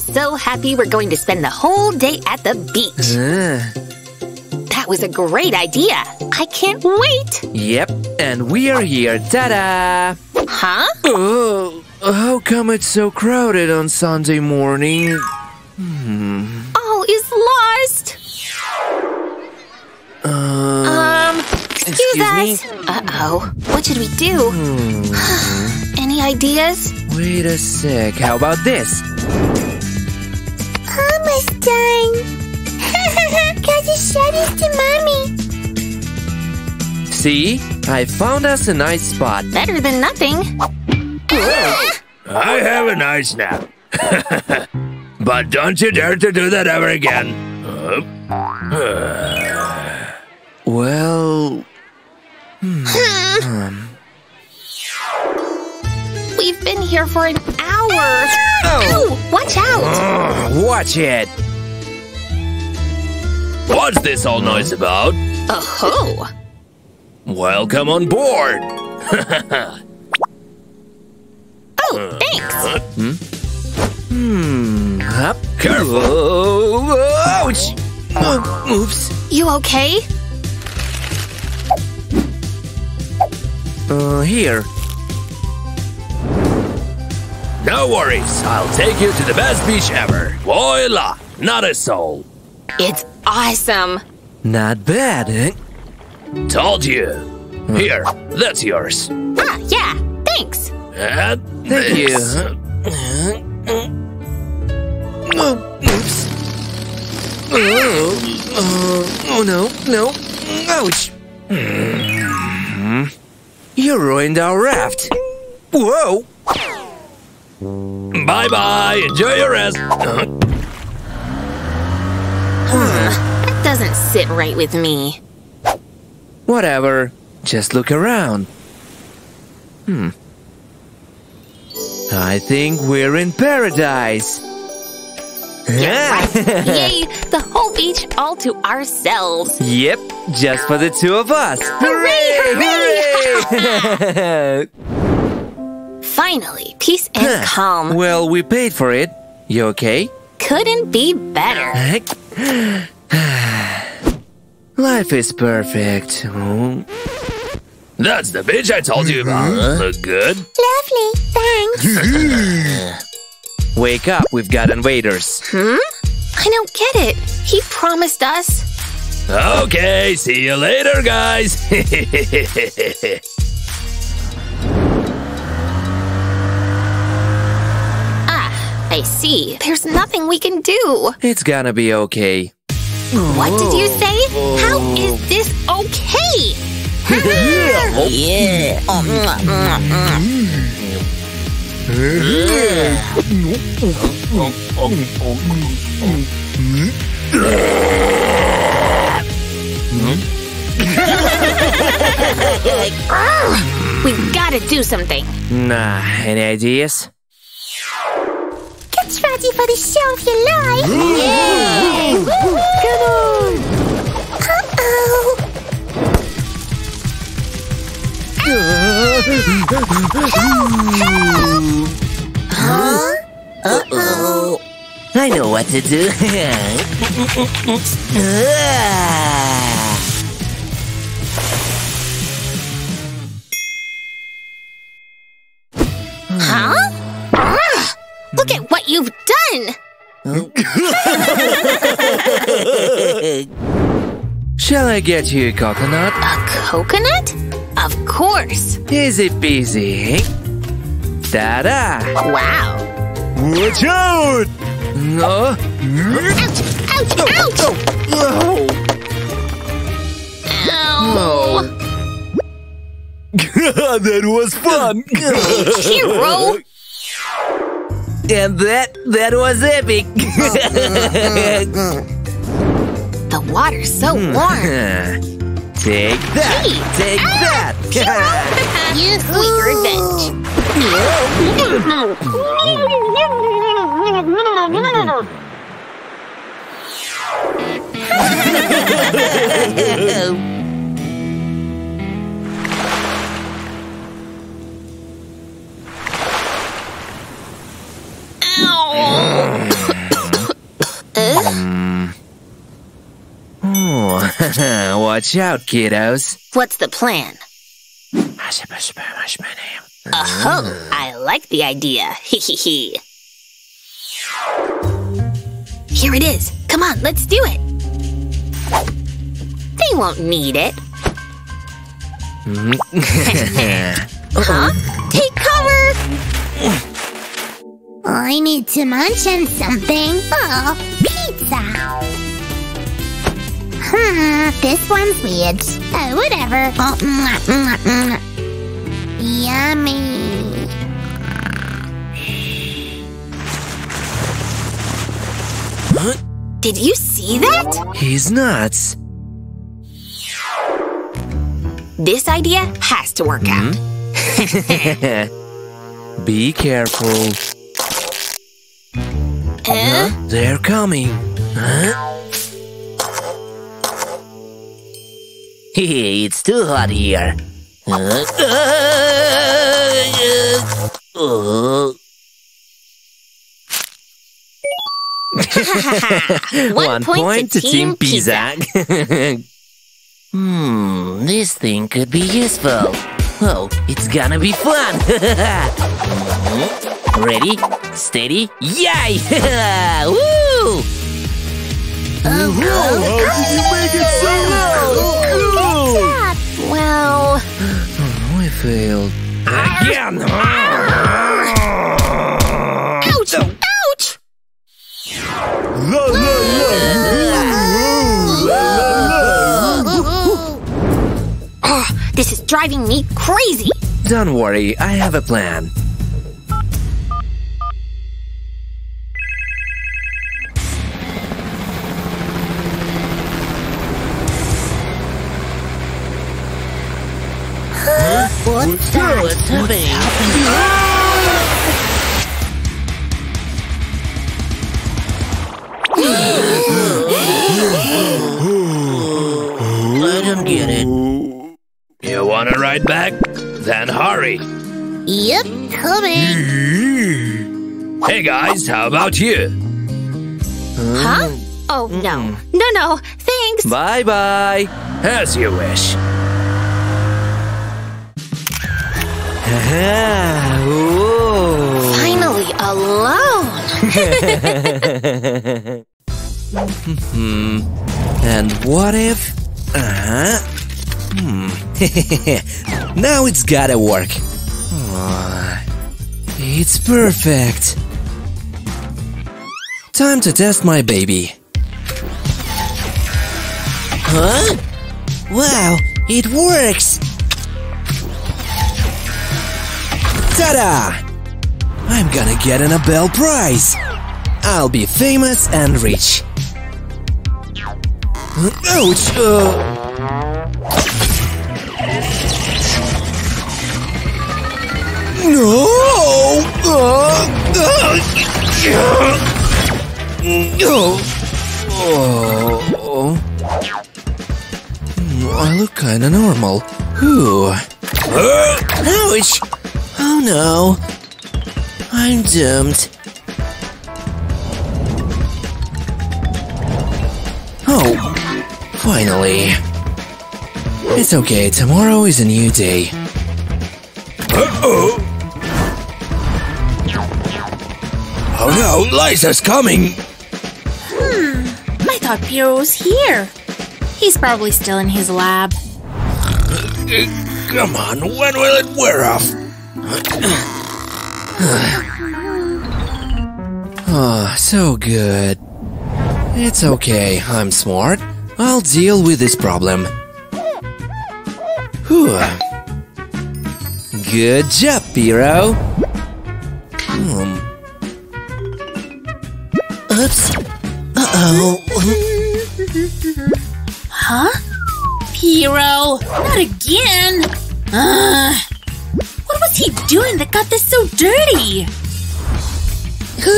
So happy we're going to spend the whole day at the beach. That was a great idea. I can't wait. Yep, and we are here. Ta-da! Huh? Oh, how come it's so crowded on Sunday morning? Oh, it's lost. Excuse us. Uh-oh. What should we do? Any ideas? Wait a sec. How about this? Almost done. Gotta show this to mommy. See? I found us a nice spot. Better than nothing. I have a nice nap. But don't you dare to do that ever again. Well... We've been here for an hour. Ow! Watch out! Watch it! What's this all noise about? Oh-ho! Welcome on board! Oh, thanks! Careful! Ouch! Oops! You okay? Here. No worries, I'll take you to the best beach ever. Voila, not a soul. It's awesome. Not bad, eh? Told you. Here, that's yours. Ah, yeah, thanks. Thank you. Oops. Oh, no. Ouch. You ruined our raft. Whoa. Bye-bye! Enjoy your rest! That doesn't sit right with me. Whatever. Just look around. I think we're in paradise. Yeah. Right. Yay! The whole beach all to ourselves. Yep. Just for the two of us. Hooray! Finally, peace and calm. Well, we paid for it. You okay? Couldn't be better. Life is perfect. Oh. That's the beach I told you about. Look good? Lovely, thanks. Wake up, we've gotten waiters. I don't get it. He promised us. Okay, see you later, guys. I see. There's nothing we can do. It's gonna be okay. What did you say? How is this okay? We've gotta do something. Nah, any ideas? It's ready for the show of your life! Yay! Come on! Help! Huh? Uh-oh! I know what to do! Look at what you've done! Shall I get you a coconut? A coconut? Of course. Easy peasy. Ta-da! Wow. Watch out! No. Ouch! Ouch! No. Ouch! No. No. Ow. No. That was fun! Hero! And that was epic! The water's so warm! Take that! Jeez. Take that! You sweet revenge! Ow! Watch out, kiddos. What's the plan? Oh, I like the idea. Here it is. Come on, let's do it. They won't need it. Huh? Take cover! I need to munch on something. Oh, pizza. This one's weird. Oh, whatever. Yummy. Huh? Did you see that? He's nuts. This idea has to work out. Be careful. They're coming. Huh? It's too hot here. One point to Team Pizza. This thing could be useful. Oh, it's gonna be fun. Ready, steady, yay! Woo! How did you make it so cool? Well, we failed again. Ouch! Ouch! Oh, this is driving me crazy. Don't worry, I have a plan. What's that? What's happening? I don't get it. You wanna ride back? Then hurry. Yep, coming. Hey guys, how about you? Huh? Oh no. No, thanks. Bye bye. As you wish. Finally alone! And what if… Now it's gotta work. It's perfect. Time to test my baby. Huh? Wow, it works! Ta-da! I'm gonna get a Nobel Prize! I'll be famous and rich! Ouch! No! I look kinda normal. Ooh. Ouch! Oh no, I'm doomed. Oh, finally. It's okay, tomorrow is a new day. Uh-oh! Oh no, Liza's coming! I thought Piro was here. He's probably still in his lab. Come on, when will it wear off? Oh, so good. It's okay, I'm smart. I'll deal with this problem. Whew. Good job, Piro. Oops. Uh-oh. Huh? Piro, not again! What was he doing that got this so dirty? Huh?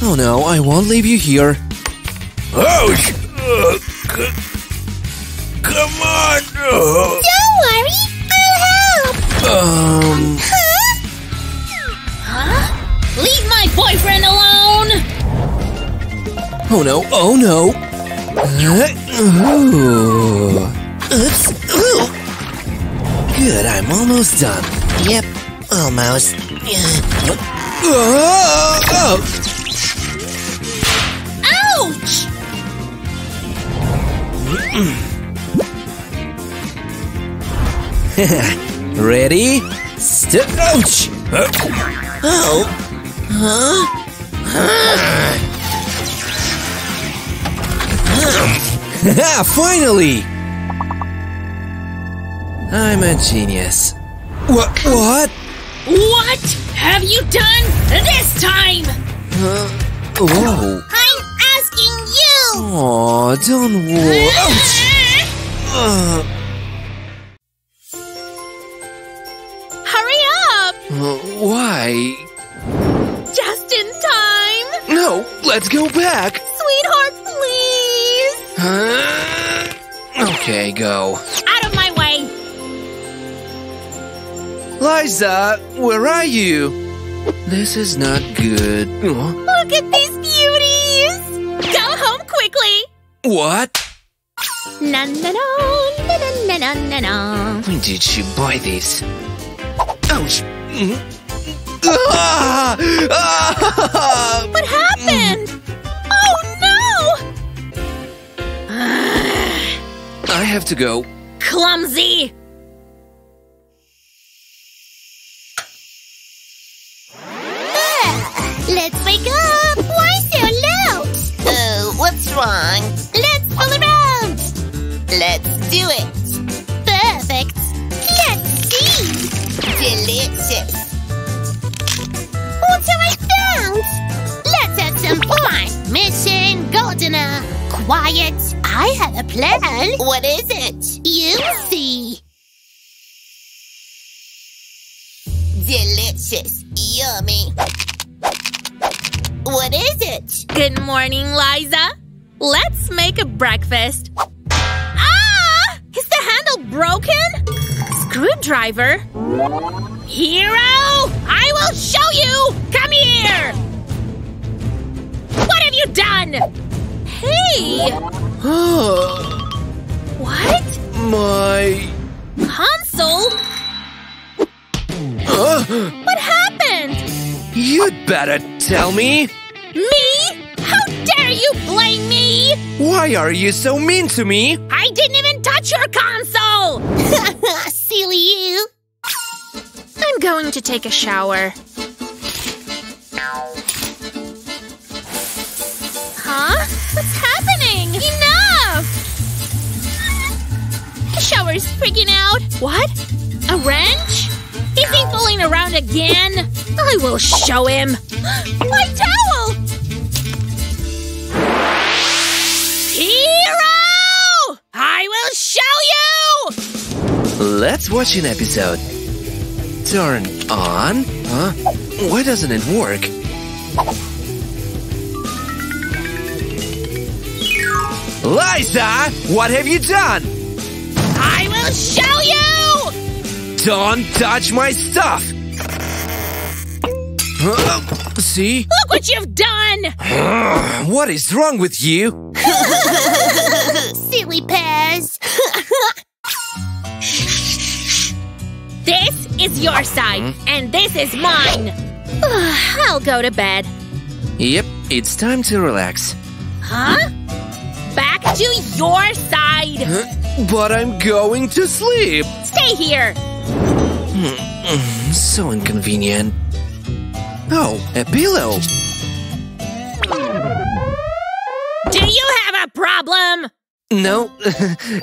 Oh no, I won't leave you here. Ouch! Come on! Don't worry, I'll help! Leave my boyfriend alone! Oh no, oh no! Oops! Good, I'm almost done. Yep, almost. Ouch! Ready? Ouch! Oh! Huh? Huh? Finally! I'm a genius. What? What have you done this time? Whoa. I'm asking you! Aw, don't worry. Hurry up! Why? Just in time! No, let's go back! Sweetheart, please! Okay, go. Out of my way! Liza, where are you? This is not good. Look at these beauties! Go home quickly! What? Na na na na na na na. When did she buy these? Ouch! What happened? Oh no! I have to go. Clumsy! Let's wake up! Why so loud? Oh, what's wrong? Let's fool around! Let's do it! Perfect! Let's see! Delicious! What have I found? Let's have some fun! Mission Goldener! Quiet! I have a plan! What is it? You'll see! Delicious! Yummy! What is it? Good morning, Liza! Let's make a breakfast! Ah! Is the handle broken? Screwdriver? Hero! I will show you! Come here! What have you done? Hey! What? My... console? What happened? You'd better tell me! Me? How dare you blame me! Why are you so mean to me? I didn't even touch your console! Silly you! I'm going to take a shower. Huh? What's happening? Enough! The shower's freaking out. What? A wrench? Is he fooling around again? I will show him. My towel! Hero! I will show you! Let's watch an episode. Turn on? Huh? Why doesn't it work? Liza! What have you done? I will show you! Don't touch my stuff! See? Look what you've done! What is wrong with you? Silly Pez! This is is your side, and this is mine! I'll go to bed. Yep, it's time to relax. Huh? Back to your side! But I'm going to sleep! Stay here! So inconvenient. Oh, a pillow! Do you have a problem? No,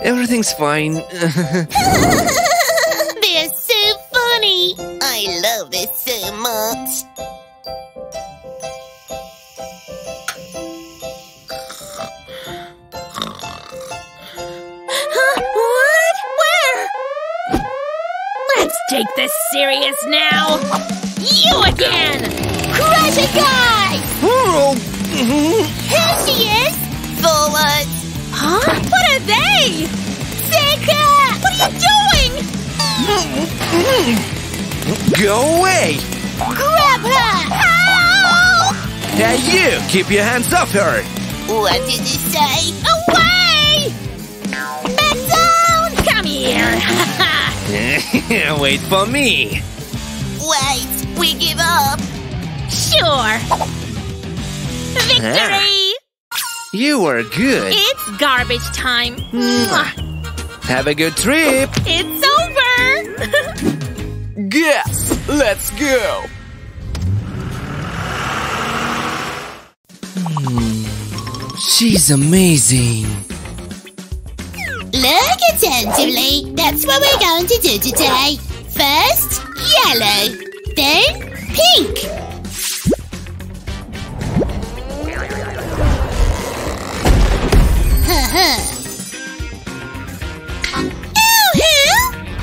everything's fine. They're so funny! I love it so much! What? Where? Let's take this serious now! You again! Crush it, guys! Here she is! Forward! Huh? What are they? Zeka! What are you doing? Go away! Grab her! Help! Hey, you! Keep your hands off her! What did you say? Away! Back down! Come here! Wait for me! Wait! We give up! Sure! Victory! Ah. You were good. It's garbage time. Have a good trip. It's over. Yes, let's go. She's amazing. Look attentively. That's what we're going to do today. First, yellow. Then, pink.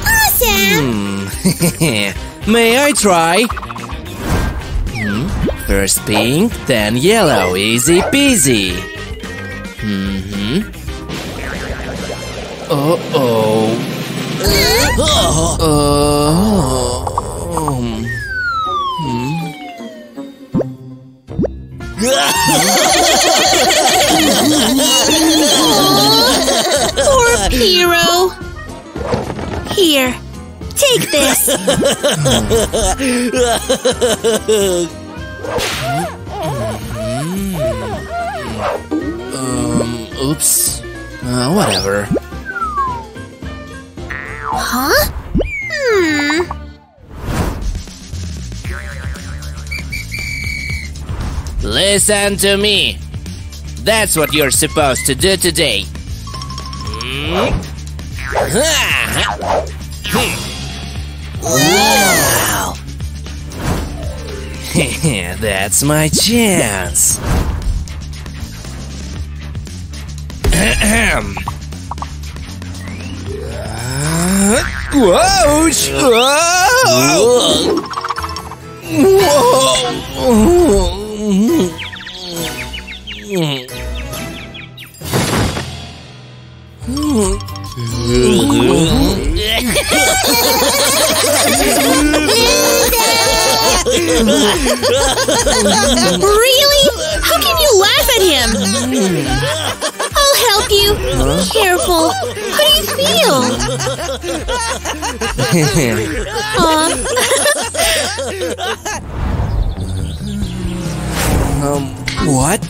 Awesome! May I try? First pink, then yellow. Easy peasy. Uh-oh. Poor Piro. Here, take this. Oops. Whatever. Huh? Listen to me. That's what you're supposed to do today. Wow! That's my chance. Whoa! Really? How can you laugh at him? I'll help you. Careful. How do you feel? What?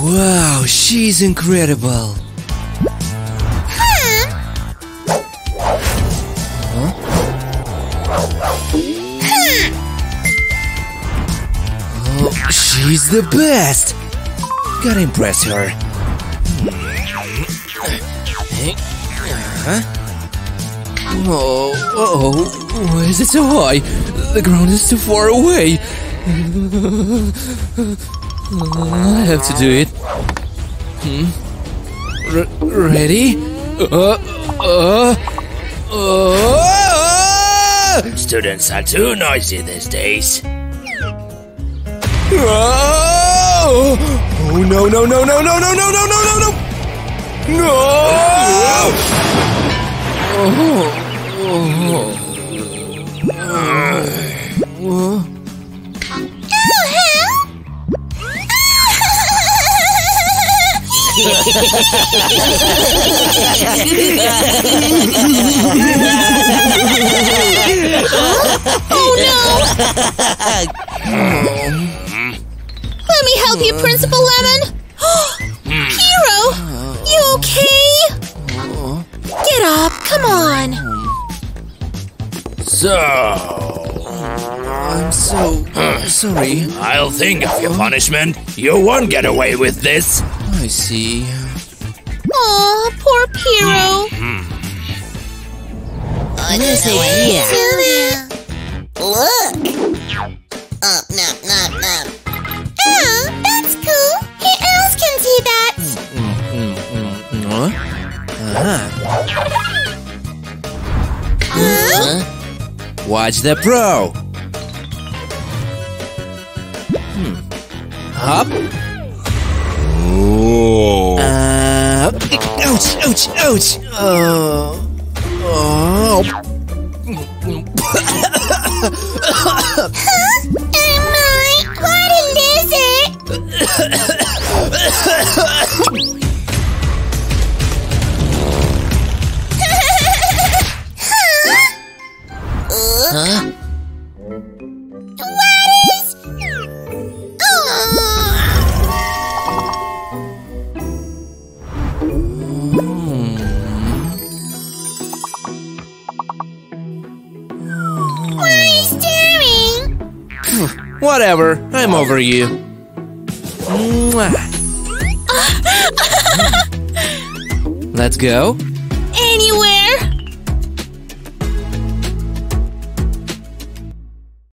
Wow, she's incredible. She's the best! Gotta impress her. Oh, why is it so high? The ground is too far away. I have to do it. Ready? Students are too noisy these days. Oh no! Oh, Oh, no! Let me help you, Principal Lemon! Hero! You okay? Get up, come on! I'm so sorry. I'll think of your punishment. You won't get away with this. I see. Aw, poor Piro. Look. Oh, no. Oh, that's cool. Who else can see that? Watch the pro. Up. Up. Ouch. Huh? What a lizard! Huh? Whatever, I'm over you. Let's go. Anyway.